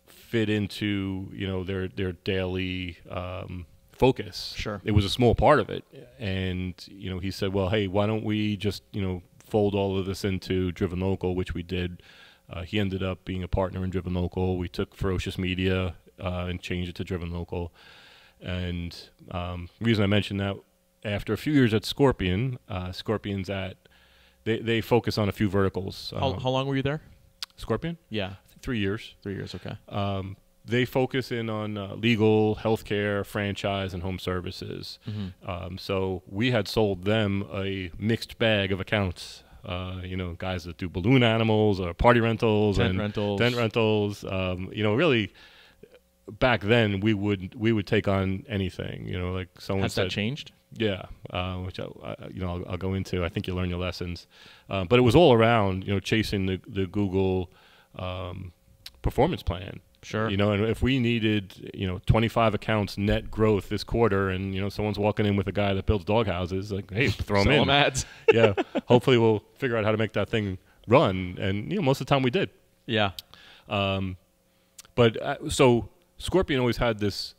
fit into, you know, their their daily um, focus. Sure. It was a small part of it. And, you know, he said, well, hey, why don't we just, you know, fold all of this into Driven Local, which we did. Uh, he ended up being a partner in Driven Local. We took Ferocious Media uh, and changed it to Driven Local. And um, the reason I mentioned that, after a few years at Scorpion, uh, Scorpion's at, they, they focus on a few verticals. How, um, how long were you there? Scorpion? Yeah. Three years. Three years, okay. Um, they focus in on uh, legal, healthcare, franchise, and home services. Mm-hmm. um, so we had sold them a mixed bag of accounts. Uh, you know, guys that do balloon animals or party rentals, tent and rentals, tent rentals. Um, you know, really, back then we would we would take on anything. You know, like someone has said, that changed. Yeah, uh, which I, I, you know I'll, I'll go into. I think you learn your lessons, uh, but it was all around, you know, chasing the the Google um, performance plan. Sure. You know, and if we needed, you know, twenty-five accounts net growth this quarter, and, you know, someone's walking in with a guy that builds dog houses, like, hey, throw them in. Sell them ads. Yeah. Hopefully we'll figure out how to make that thing run. And, you know, most of the time we did. Yeah. Um, but uh, so Scorpion always had this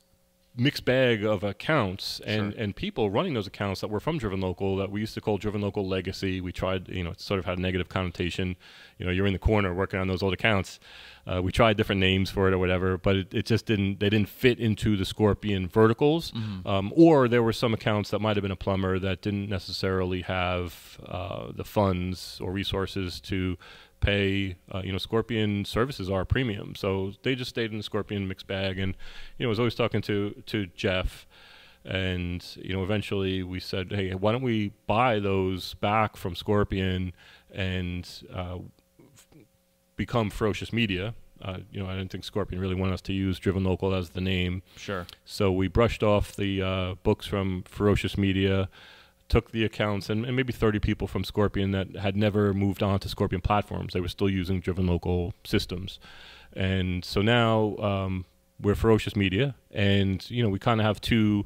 mixed bag of accounts and, sure. and people running those accounts that were from Driven Local that we used to call Driven Local Legacy. We tried, you know, it sort of had a negative connotation. You know, you're in the corner working on those old accounts. Uh, we tried different names for it or whatever, but it, it just didn't, they didn't fit into the Scorpion verticals. Mm-hmm. um, or there were some accounts that might have been a plumber that didn't necessarily have uh, the funds or resources to pay, uh, you know, Scorpion services are premium. So they just stayed in the Scorpion mixed bag. And, you know, I was always talking to, to Jeff, and, you know, eventually we said, hey, why don't we buy those back from Scorpion and uh, become Ferocious Media? Uh, you know, I didn't think Scorpion really wanted us to use Driven Local as the name. Sure. So we brushed off the uh, books from Ferocious Media, took the accounts and, and maybe thirty people from Scorpion that had never moved on to Scorpion platforms. They were still using Driven Local systems. And so now um, we're Ferocious Media, and, you know, we kind of have two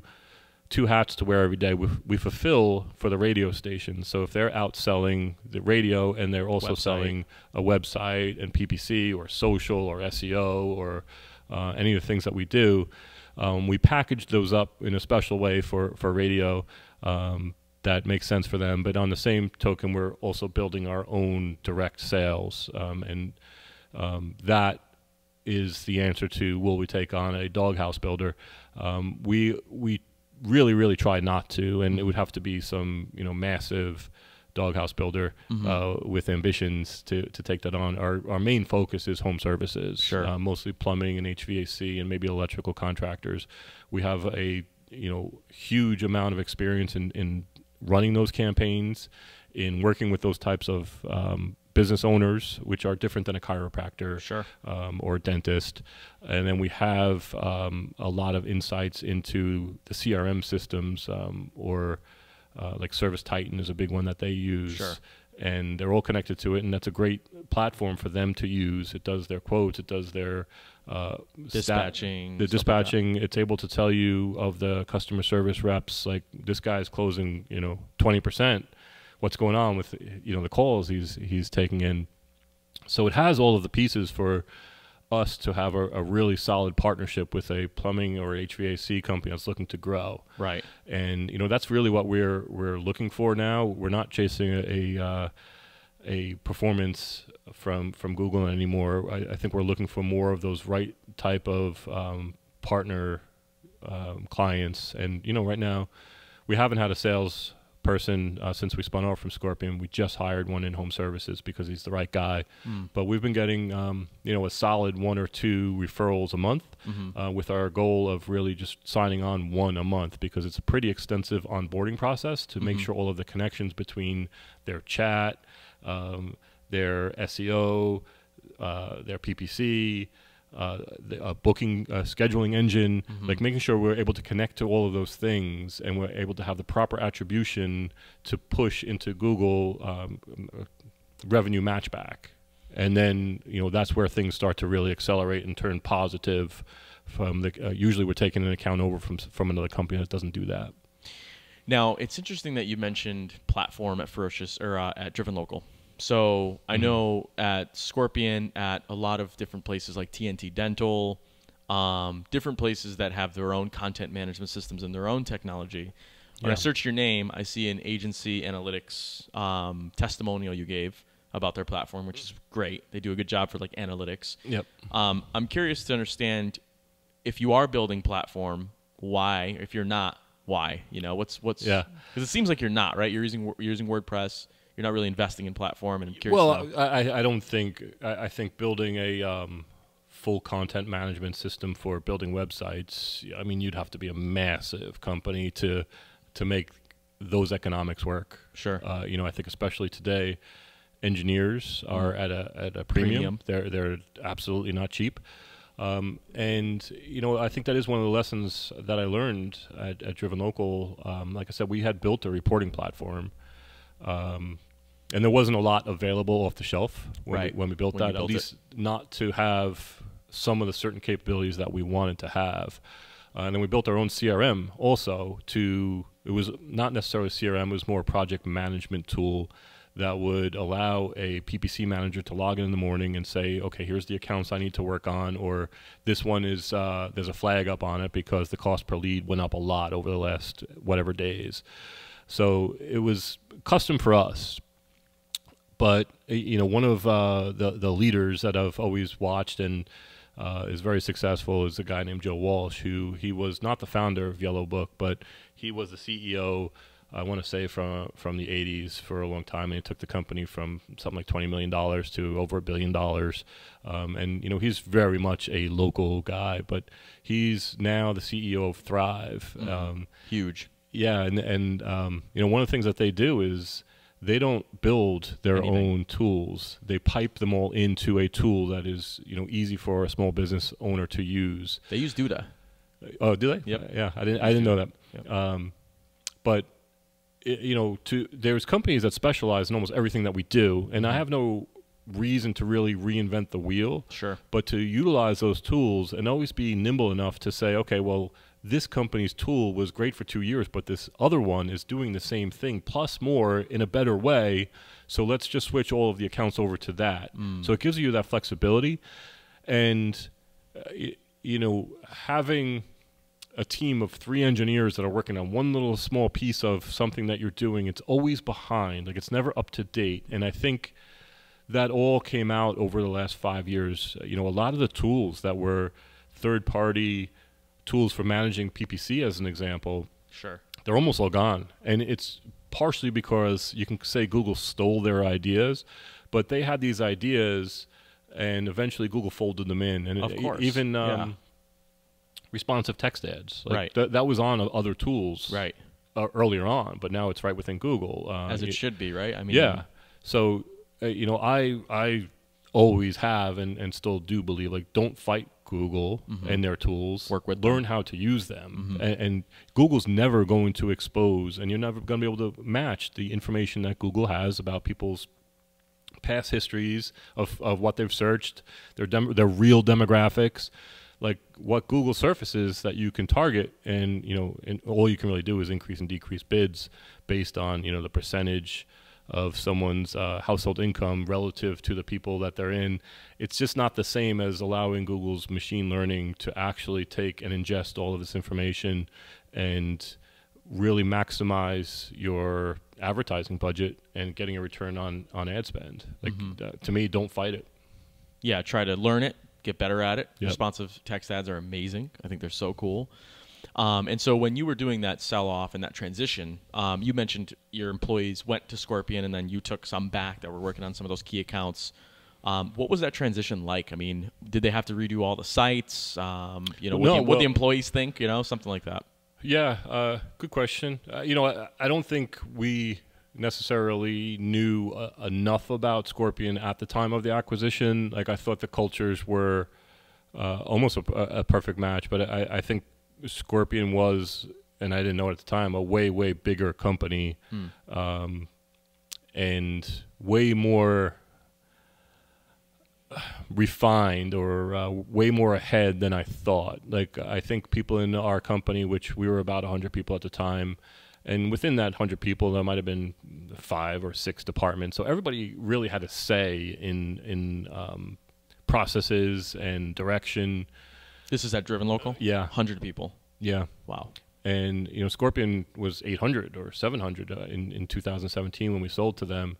two hats to wear every day. We, we fulfill for the radio station. So if they're out selling the radio and they're also website. selling a website and P P C or social or S E O or uh, any of the things that we do, um, we package those up in a special way for, for radio. Um, that makes sense for them, but on the same token, we're also building our own direct sales, um, and um, that is the answer to, will we take on a doghouse builder? Um, we we really really try not to, and it would have to be some, you know, massive doghouse builder mm-hmm. uh, with ambitions to to take that on. Our our main focus is home services, sure, uh, mostly plumbing and H V A C and maybe electrical contractors. We have a you know huge amount of experience in in running those campaigns, in working with those types of um, business owners, which are different than a chiropractor, sure, um, or a dentist. And then we have um, a lot of insights into the C R M systems, um, or uh, like Service Titan is a big one that they use. Sure. And they're all connected to it, and that's a great platform for them to use. It does their quotes, it does their uh, dispatching, the dispatching, like it's able to tell you of the customer service reps, like this guy's closing, you know, twenty percent, what's going on with, you know, the calls he's, he's taking in. So it has all of the pieces for us to have a, a really solid partnership with a plumbing or H V A C company that's looking to grow. Right. And, you know, that's really what we're, we're looking for now. We're not chasing a, a, uh, a performance from, from Google anymore. I, I think we're looking for more of those right type of um, partner um, clients. And, you know, right now we haven't had a sales person uh, since we spun off from Scorpion. We just hired one in home services because he's the right guy. Mm. But we've been getting, um, you know, a solid one or two referrals a month, mm-hmm. uh, with our goal of really just signing on one a month, because it's a pretty extensive onboarding process to mm-hmm. make sure all of the connections between their chat, um, their S E O, uh, their P P C, uh, the, uh, booking, uh, scheduling engine, mm-hmm. like making sure we're able to connect to all of those things, and we're able to have the proper attribution to push into Google um, revenue matchback. And then, you know, that's where things start to really accelerate and turn positive from the, uh, usually we're taking an account over from, from another company that doesn't do that. Now, it's interesting that you mentioned platform at Ferocious, or uh, at Driven Local. So I know at Scorpion, at a lot of different places like T N T Dental, um, different places that have their own content management systems and their own technology. When yeah. I search your name, I see an Agency Analytics um, testimonial you gave about their platform, which is great. They do a good job for like analytics. Yep. Um, I'm curious to understand, if you are building platform, why? If you're not, why? You know, what's what's? Yeah. Because it seems like you're not, right? You're using you're using WordPress. You're not really investing in platform, and I'm curious. Well, I, I don't think I, I think building a um, full content management system for building websites, I mean, you'd have to be a massive company to to make those economics work. Sure. Uh, you know, I think especially today, engineers are mm. at a at a premium. premium. They're they're absolutely not cheap. Um, and you know, I think that is one of the lessons that I learned at, at Driven Local. Um, like I said, we had built a reporting platform. Um, And there wasn't a lot available off the shelf when, right. we, when we built when that, built at least it. Not to have some of the certain capabilities that we wanted to have. Uh, and then we built our own C R M also to, it was not necessarily C R M, it was more a project management tool that would allow a P P C manager to log in in the morning and say, okay, here's the accounts I need to work on, or this one is, uh, there's a flag up on it because the cost per lead went up a lot over the last whatever days. So it was custom for us. But, you know, one of uh, the, the leaders that I've always watched and uh, is very successful is a guy named Joe Walsh, who he was not the founder of Yellow Book, but he was the C E O, I want to say, from from the eighties for a long time. And it took the company from something like twenty million dollars to over a billion dollars. Um, and, you know, he's very much a local guy, but he's now the C E O of Thrive. Mm-hmm. um, Huge. Yeah, and, and um, you know, one of the things that they do is they don't build their Anything. own tools. They pipe them all into a tool that is, you know, easy for a small business owner to use. They use Duda. Oh, do they? Yep. Yeah, I didn't, I didn't know that. Yep. Um, but, it, you know, to, there's companies that specialize in almost everything that we do, and mm-hmm. I have no reason to really reinvent the wheel. Sure. But to utilize those tools and always be nimble enough to say, okay, well, this company's tool was great for two years, but this other one is doing the same thing plus more in a better way. So let's just switch all of the accounts over to that. Mm. So it gives you that flexibility. And, uh, you know, having a team of three engineers that are working on one little small piece of something that you're doing, it's always behind. Like, it's never up to date. And I think that all came out over the last five years. You know, a lot of the tools that were third-party tools for managing P P C, as an example, sure, they're almost all gone. And it's partially because you can say Google stole their ideas, but they had these ideas and eventually Google folded them in. And of it, course. even um, yeah. responsive text ads. Like right. th that was on other tools right. uh, earlier on, but now it's right within Google. Uh, as it, it should be, right? I mean, yeah. So, uh, you know, I, I always have and, and still do believe, like, don't fight Google mm-hmm. and their tools. Work with learn them. how to use them, mm-hmm. and, and Google's never going to expose, and you're never going to be able to match the information that Google has about people's past histories of, of what they've searched, their dem their real demographics, like what Google surfaces that you can target, and you know, and all you can really do is increase and decrease bids based on you know the percentage of someone's uh, household income relative to the people that they're in. It's just not the same as allowing Google's machine learning to actually take and ingest all of this information and really maximize your advertising budget and getting a return on, on ad spend. Like mm-hmm. uh, to me, don't fight it. Yeah, try to learn it, get better at it. Yep. Responsive text ads are amazing. I think they're so cool. Um, and so when you were doing that sell-off and that transition, um, you mentioned your employees went to Scorpion and then you took some back that were working on some of those key accounts. Um, what was that transition like? I mean, did they have to redo all the sites? Um, you know, no, what, the, well, what the employees think, you know, something like that. Yeah, uh, good question. Uh, you know, I, I don't think we necessarily knew uh, enough about Scorpion at the time of the acquisition. Like I thought the cultures were uh, almost a, a perfect match, but I, I think Scorpion was, and I didn't know it at the time, a way, way bigger company, mm. um, and way more refined or uh, way more ahead than I thought. Like I think people in our company, which we were about a hundred people at the time, and within that a hundred people, there might have been five or six departments. So everybody really had a say in in um, processes and direction. This is at Driven Local? Yeah. a hundred people? Yeah. Wow. And, you know, Scorpion was eight hundred or seven hundred uh, in, in two thousand seventeen when we sold to them.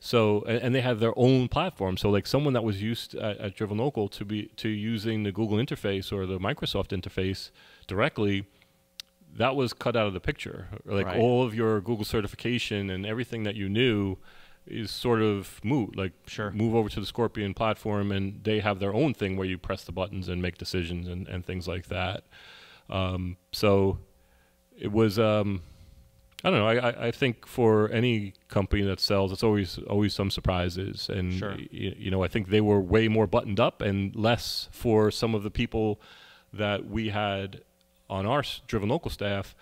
So, and, and they had their own platform. So, like, someone that was used to, at, at Driven Local to be to using the Google interface or the Microsoft interface directly, that was cut out of the picture. Like, right. all of your Google certification and everything that you knew is sort of moot. Like sure. move over to the Scorpion platform and they have their own thing where you press the buttons and make decisions and, and things like that. Um, so it was, um, I don't know. I, I think for any company that sells, it's always, always some surprises. And, sure. you, you know, I think they were way more buttoned up and less for some of the people that we had on our Driven Local staff.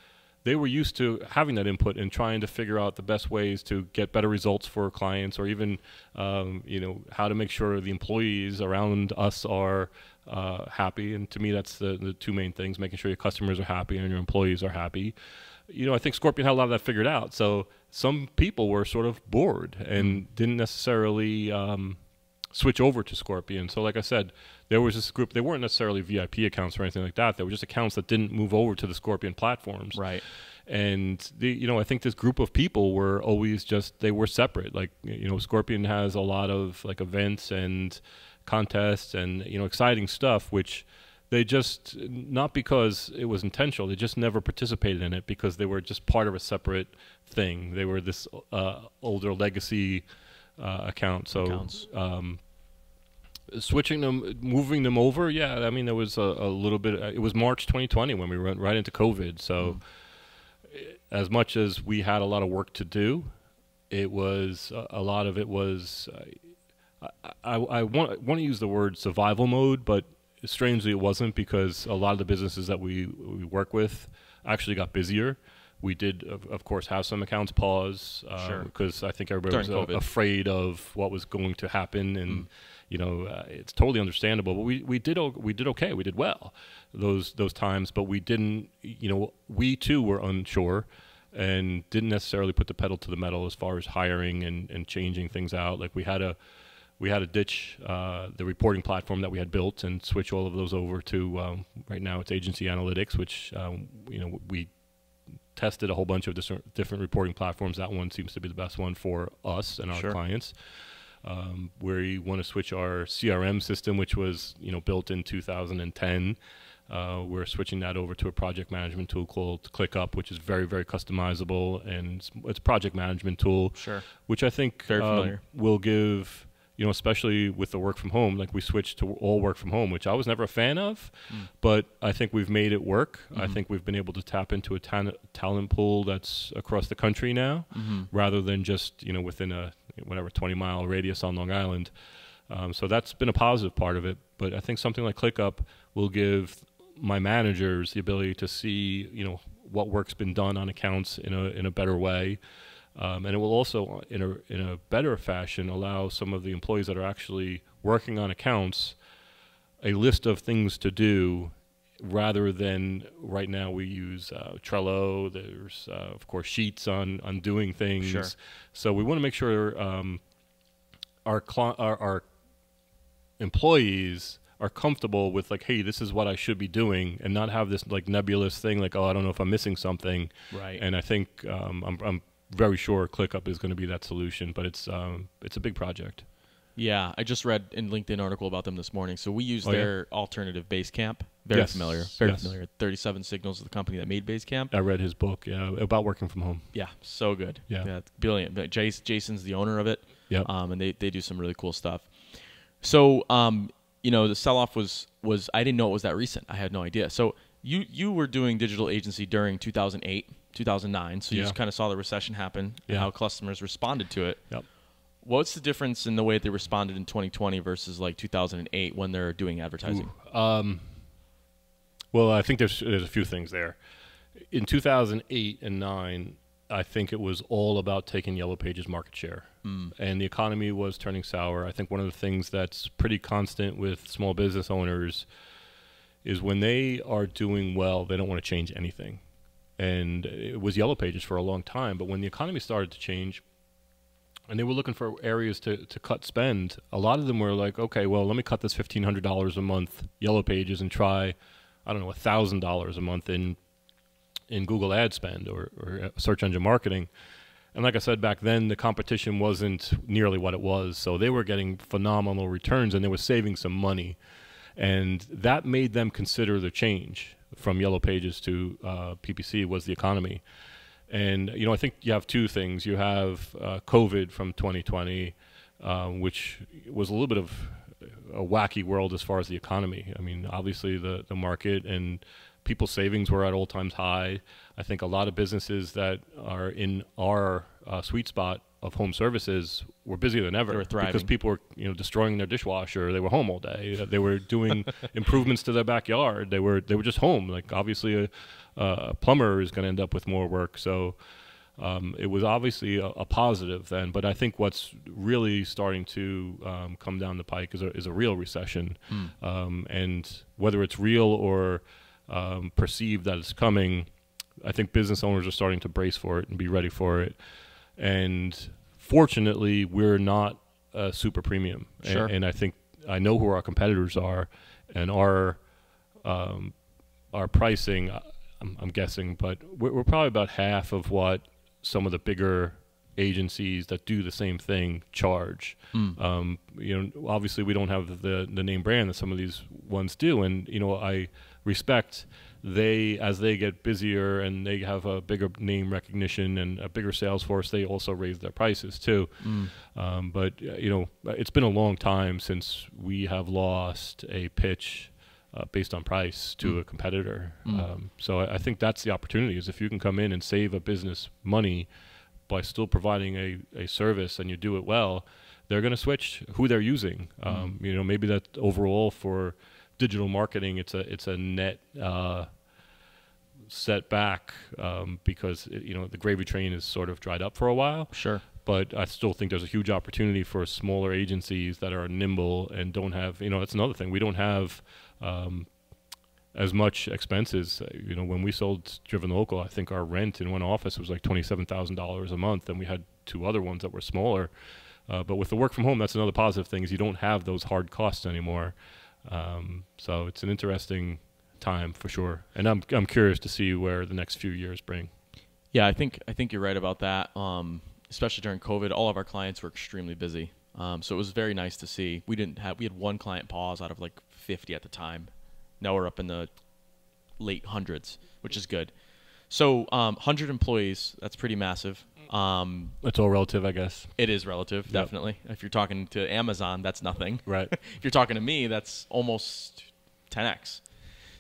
They were used to having that input and trying to figure out the best ways to get better results for clients, or even, um, you know, how to make sure the employees around us are uh, happy. And to me, that's the, the two main things: making sure your customers are happy and your employees are happy. You know, I think Scorpion had a lot of that figured out. So some people were sort of bored and didn't necessarily um, switch over to Scorpion. So, like I said, there was this group. They weren't necessarily V I P accounts or anything like that. They were just accounts that didn't move over to the Scorpion platforms. Right. And the, you know, I think this group of people were always just, they were separate. Like, you know, Scorpion has a lot of like events and contests and, you know, exciting stuff, which they just, not because it was intentional, they just never participated in it because they were just part of a separate thing. They were this uh, older legacy uh, account. So, accounts. um, Switching them, moving them over, yeah. I mean, there was a, a little bit. It was March twenty twenty when we went right into COVID. So, mm. as much as we had a lot of work to do, it was a, a lot of it was. Uh, I, I, I want want to use the word survival mode, but strangely, it wasn't, because a lot of the businesses that we we work with actually got busier. We did, of, of course, have some accounts pause because uh, sure. I think everybody During was uh, afraid of what was going to happen and. Mm. You know, uh, it's totally understandable. But we we did we did okay. We did well those those times. But we didn't. You know, we too were unsure, and didn't necessarily put the pedal to the metal as far as hiring and and changing things out. Like we had a we had to ditch uh, the reporting platform that we had built and switch all of those over to um, right now it's Agency Analytics, which um, you know we tested a whole bunch of different different reporting platforms. That one seems to be the best one for us and our sure. clients. Um, where you want to switch our C R M system, which was you know built in two thousand ten. Uh, we're switching that over to a project management tool called ClickUp, which is very, very customizable, and it's, it's a project management tool, sure. which I think very familiar. Uh, will give, you know, especially with the work from home, like we switched to all work from home, which I was never a fan of, mm. but I think we've made it work. Mm-hmm. I think we've been able to tap into a ta talent pool that's across the country now, mm-hmm. rather than just, you know, within a, whatever, twenty mile radius on Long Island. Um, so that's been a positive part of it. But I think something like ClickUp will give my managers the ability to see, you know, what work's been done on accounts in a, in a better way. Um, and it will also, in a, in a better fashion, allow some of the employees that are actually working on accounts a list of things to do, rather than right now we use uh, Trello. There's, uh, of course, sheets on, on doing things. Sure. So we want to make sure um, our, our, our employees are comfortable with, like, hey, this is what I should be doing, and not have this, like, nebulous thing, like, oh, I don't know if I'm missing something. Right. And I think um, I'm, I'm very sure ClickUp is going to be that solution, but it's um, it's a big project. Yeah, I just read in LinkedIn article about them this morning. So we use oh, their yeah? alternative Basecamp. Very yes. familiar. Very yes. familiar. thirty-seven Signals is the company that made Basecamp. I read his book, yeah, about working from home. Yeah, so good. Yeah, yeah, brilliant. Jason's the owner of it. Yeah, um, and they they do some really cool stuff. So um, you know, the sell-off was was I didn't know it was that recent. I had no idea. So you you were doing digital agency during two thousand eight, two thousand nine. So you yeah. just kind of saw the recession happen yeah. and how customers responded to it. Yep. What's the difference in the way they responded in twenty twenty versus like two thousand eight when they're doing advertising? Ooh, um, well, I think there's there's a few things there. In two thousand eight and nine, I think it was all about taking Yellow Pages market share, mm. and the economy was turning sour. I think one of the things that's pretty constant with small business owners is when they are doing well, they don't want to change anything. And it was Yellow Pages for a long time, but when the economy started to change, and they were looking for areas to, to cut spend, a lot of them were like, okay, well, let me cut this fifteen hundred dollars a month Yellow Pages and try, I don't know, one thousand dollars a month in in Google ad spend or, or search engine marketing. And like I said, back then, the competition wasn't nearly what it was. So they were getting phenomenal returns and they were saving some money. And that made them consider the change from Yellow Pages to uh, P P C was the economy. And, you know, I think you have two things. You have uh, COVID from twenty twenty, uh, which was a little bit of a wacky world as far as the economy. I mean, obviously the, the market and people's savings were at all-time high. I think a lot of businesses that are in our uh, sweet spot of home services were busier than ever. They were thriving. Because people were, you know, destroying their dishwasher. They were home all day. They were doing improvements to their backyard. They were, they were just home. Like, obviously a, Uh, a plumber is going to end up with more work. So um, it was obviously a, a positive then, but I think what's really starting to um, come down the pike is a, is a real recession. Mm. Um, and whether it's real or um, perceived that it's coming, I think business owners are starting to brace for it and be ready for it. And fortunately, we're not uh, super premium. Sure. And, and I think I know who our competitors are, and our, um, our pricing, I'm, I'm guessing, but we're, we're probably about half of what some of the bigger agencies that do the same thing charge. Mm. Um, you know, obviously we don't have the, the name brand that some of these ones do. And, you know, I respect they, as they get busier and they have a bigger name recognition and a bigger sales force, they also raise their prices too. Mm. Um, but, you know, it's been a long time since we have lost a pitch Uh, based on price to mm. a competitor. Mm. Um, so I, I think that's the opportunity, is if you can come in and save a business money by still providing a, a service and you do it well, they're going to switch who they're using. Um, mm. You know, maybe that overall for digital marketing, it's a, it's a net uh, setback um, because, it, you know, the gravy train is sort of dried up for a while. Sure. But I still think there's a huge opportunity for smaller agencies that are nimble and don't have, you know, that's another thing. We don't have um, as much expenses. You know, when we sold Driven Local, I think our rent in one office was like twenty-seven thousand dollars a month, and we had two other ones that were smaller. Uh, but with the work from home, that's another positive thing, is you don't have those hard costs anymore. Um, so it's an interesting time for sure. And I'm, I'm curious to see where the next few years bring. Yeah, I think, I think you're right about that. Um, especially during COVID, all of our clients were extremely busy. Um, so it was very nice to see. We didn't have, we had one client pause out of like fifty at the time. Now we're up in the late hundreds, which is good. So um, one hundred employees, that's pretty massive. Um, that's all relative, I guess. It is relative, definitely. Yep. If you're talking to Amazon, that's nothing. Right. If you're talking to me, that's almost ten X.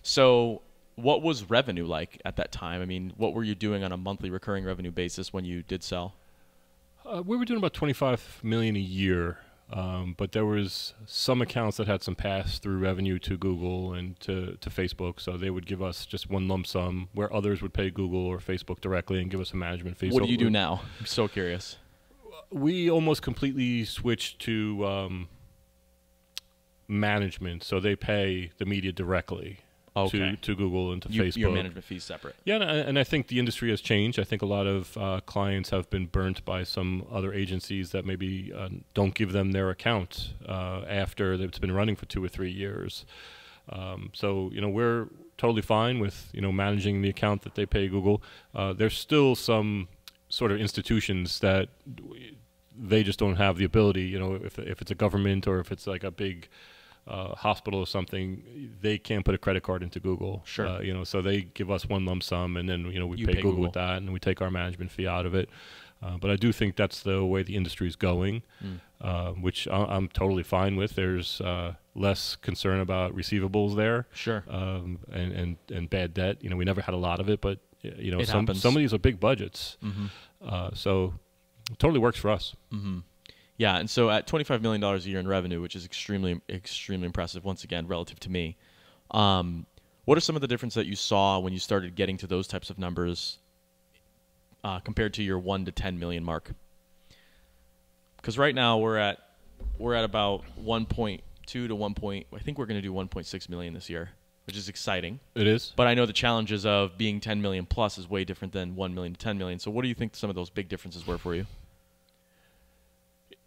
So what was revenue like at that time? I mean, what were you doing on a monthly recurring revenue basis when you did sell? Uh, we were doing about twenty-five million a year Um, but there was some accounts that had some pass-through revenue to Google and to, to Facebook, so they would give us just one lump sum where others would pay Google or Facebook directly and give us a management fee. What so do you do now? I'm so curious. We almost completely switched to um, management, so they pay the media directly. Okay. To, to Google and to you, Facebook. Your management fees separate. Yeah, and I, and I think the industry has changed. I think a lot of uh, clients have been burnt by some other agencies that maybe uh, don't give them their account uh, after it's been running for two or three years. Um, so, you know, we're totally fine with, you know, managing the account that they pay Google. Uh, there's still some sort of institutions that they just don't have the ability, you know, if, if it's a government or if it's like a big... Uh, hospital or something, they can't put a credit card into Google. Sure. Uh, you know, so they give us one lump sum, and then you know we you pay, pay Google, Google with that, and we take our management fee out of it. Uh, but I do think that's the way the industry is going, mm. uh, which I, I'm totally fine with. There's uh, less concern about receivables there. Sure. Um, and and and bad debt. You know, we never had a lot of it, but you know, it some happens. Some of these are big budgets. Mm-hmm. uh, so it totally works for us. Mm-hmm. Yeah, and so at twenty-five million dollars a year in revenue, which is extremely, extremely impressive, once again, relative to me, um, what are some of the differences that you saw when you started getting to those types of numbers uh, compared to your one to ten million mark? Because right now we're at we're at about one point two to one point. I think we're going to do one point six million this year, which is exciting. It is. But I know the challenges of being ten million plus is way different than one million to ten million. So what do you think some of those big differences were for you?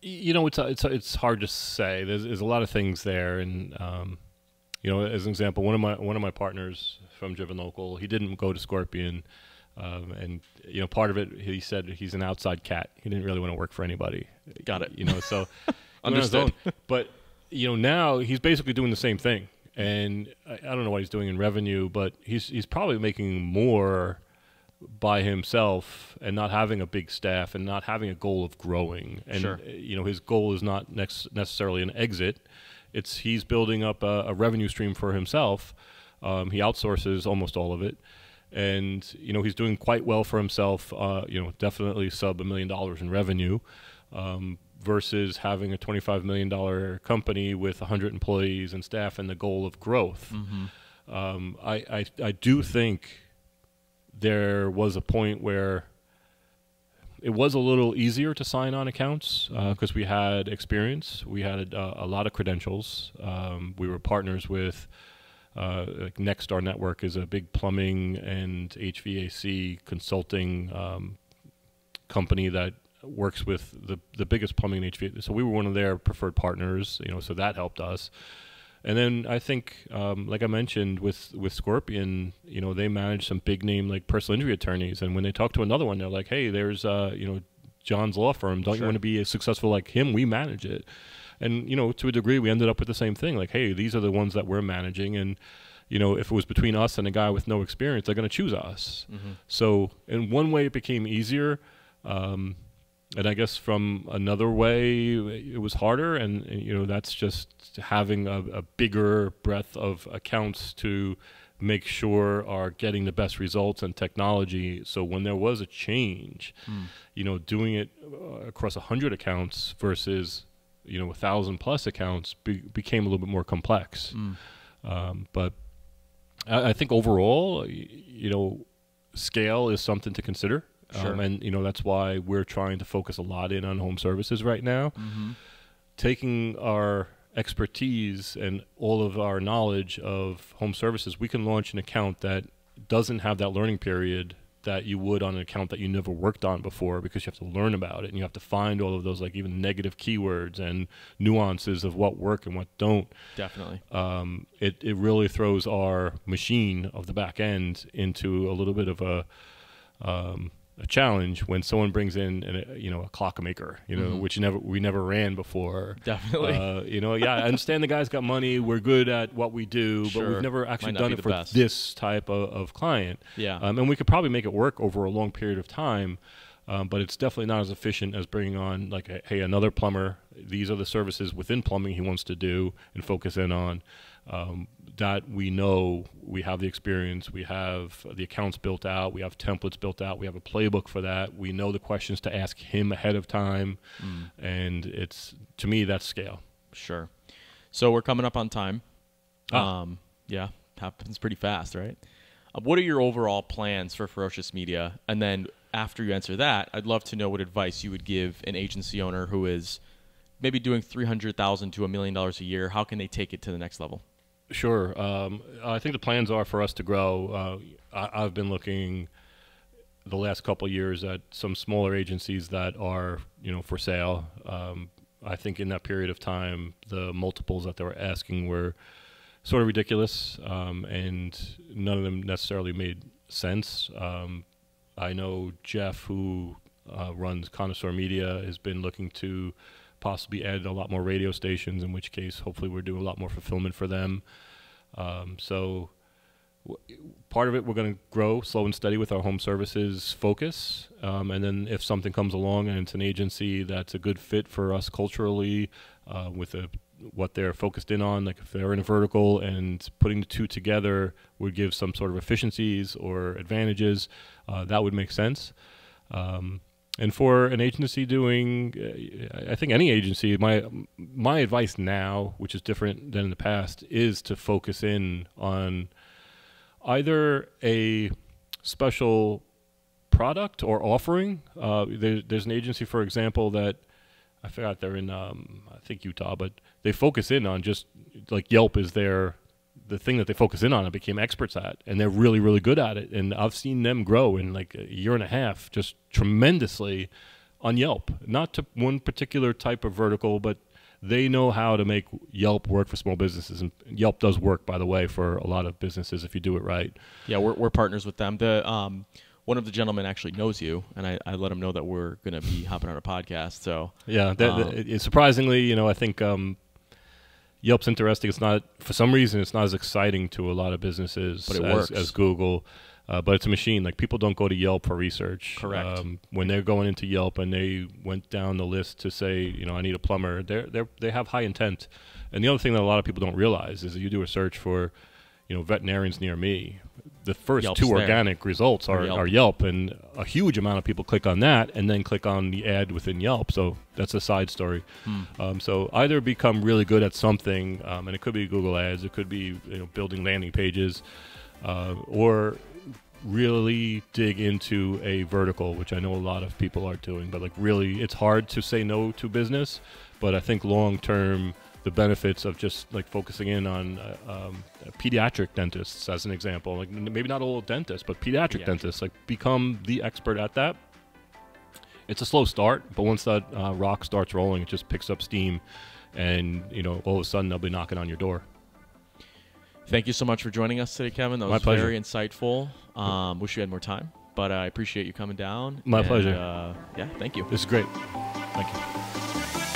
You know, it's it's it's hard to say. There's, there's a lot of things there, and um, you know, as an example, one of my one of my partners from Driven Local, he didn't go to Scorpion, um, and you know, part of it, he said he's an outside cat. He didn't really want to work for anybody. Got it. You know, so understood. But you know, now he's basically doing the same thing, and I, I don't know what he's doing in revenue, but he's he's probably making more by himself and not having a big staff and not having a goal of growing. And, sure. you know, his goal is not next necessarily an exit. It's he's building up a, a revenue stream for himself. Um, he outsources almost all of it. And, you know, he's doing quite well for himself, uh, you know, definitely sub a million dollars in revenue um, versus having a twenty-five million dollar company with one hundred employees and staff and the goal of growth. Mm-hmm. um, I, I, I do think... there was a point where it was a little easier to sign on accounts because uh, we had experience. We had a, a lot of credentials. Um, we were partners with uh, like Nexstar Network is a big plumbing and H V A C consulting um, company that works with the, the biggest plumbing and H V A C. So we were one of their preferred partners, you know, so that helped us. And then I think, um, like I mentioned, with, with Scorpion, you know, they manage some big name like personal injury attorneys. And when they talk to another one, they're like, hey, there's, uh, you know, John's law firm. Don't sure. you want to be as successful like him? We manage it. And, you know, to a degree, we ended up with the same thing. Like, hey, these are the ones that we're managing. And, you know, if it was between us and a guy with no experience, they're going to choose us. Mm-hmm. So in one way, it became easier. Um, And I guess from another way, it was harder. And, and you know, that's just having a, a bigger breadth of accounts to make sure are getting the best results and technology. So when there was a change, mm. you know, doing it uh, across one hundred accounts versus, you know, one thousand plus accounts be became a little bit more complex. Mm. Um, but I, I think overall, you know, scale is something to consider. Sure. Um, and, you know, that's why we're trying to focus a lot in on home services right now. Mm-hmm. Taking our expertise and all of our knowledge of home services, we can launch an account that doesn't have that learning period that you would on an account that you never worked on before, because you have to learn about it and you have to find all of those, like, even negative keywords and nuances of what work and what don't. Definitely. Um, it, it really throws our machine of the back end into a little bit of a... Um, a challenge when someone brings in, an, you know, a clock maker, you know, mm-hmm. which never we never ran before. Definitely. Uh, you know, yeah, I understand the guy's got money. We're good at what we do, sure. but we've never actually done it for best. this type of, of client. Yeah. Um, and we could probably make it work over a long period of time, um, but it's definitely not as efficient as bringing on, like, a, hey, another plumber. These are the services within plumbing he wants to do and focus in on. Um, that we know we have the experience, we have the accounts built out, we have templates built out, we have a playbook for that, we know the questions to ask him ahead of time, mm. and it's, to me, that's scale. Sure. So we're coming up on time. Ah. Um, yeah, happens pretty fast, right? Uh, what are your overall plans for Ferocious Media? And then after you answer that, I'd love to know what advice you would give an agency owner who is maybe doing three hundred thousand dollars to a million dollars a year. How can they take it to the next level? Sure. Um, I think the plans are for us to grow. Uh, I, I've been looking the last couple of years at some smaller agencies that are, you know, for sale. Um, I think in that period of time, the multiples that they were asking were sort of ridiculous, um, and none of them necessarily made sense. Um, I know Jeff, who uh, runs Connoisseur Media, has been looking to possibly add a lot more radio stations, in which case hopefully we're doing a lot more fulfillment for them. Um, so w part of it, we're going to grow slow and steady with our home services focus, um, and then if something comes along and it's an agency that's a good fit for us culturally, uh, with a, what they're focused in on, like if they're in a vertical, and putting the two together would give some sort of efficiencies or advantages, uh, that would make sense. Um, And for an agency doing, uh, I think any agency, my my advice now, which is different than in the past, is to focus in on either a special product or offering. Uh, there, there's an agency, for example, that I forgot, they're in, um, I think Utah, but they focus in on just like Yelp is their, the thing that they focus in on and became experts at, and they're really, really good at it. And I've seen them grow in like a year and a half, just tremendously on Yelp, not to one particular type of vertical, but they know how to make Yelp work for small businesses. And Yelp does work, by the way, for a lot of businesses if you do it right. Yeah. We're, we're partners with them. The, um, one of the gentlemen actually knows you, and I, I let him know that we're going to be hopping on a podcast. So yeah, that, um, that, surprisingly, you know, I think, um, Yelp's interesting. It's not, for some reason, it's not as exciting to a lot of businesses but it as, works. as Google, uh, but it's a machine. Like, people don't go to Yelp for research. Correct. Um, when they're going into Yelp and they went down the list to say, you know, I need a plumber, they're, they're, they have high intent. And the other thing that a lot of people don't realize is that you do a search for, you know, veterinarians near me. The first Yelp's two organic there. results are Yelp. are Yelp, and a huge amount of people click on that and then click on the ad within Yelp. So that's a side story. Hmm. Um, so either become really good at something, um, and it could be Google Ads, it could be, you know, building landing pages, uh, or really dig into a vertical, which I know a lot of people are doing. But like, really, it's hard to say no to business, but I think long term, the benefits of just like focusing in on uh, um, pediatric dentists, as an example, like maybe not all dentists, but pediatric, pediatric dentists, like become the expert at that. It's a slow start, but once that uh, rock starts rolling, it just picks up steam, and you know, all of a sudden they'll be knocking on your door. Thank you so much for joining us today, Kevin. That was My very insightful. Um, wish you had more time, but I appreciate you coming down. My and, pleasure. Uh, yeah, thank you. This is great. Thank you.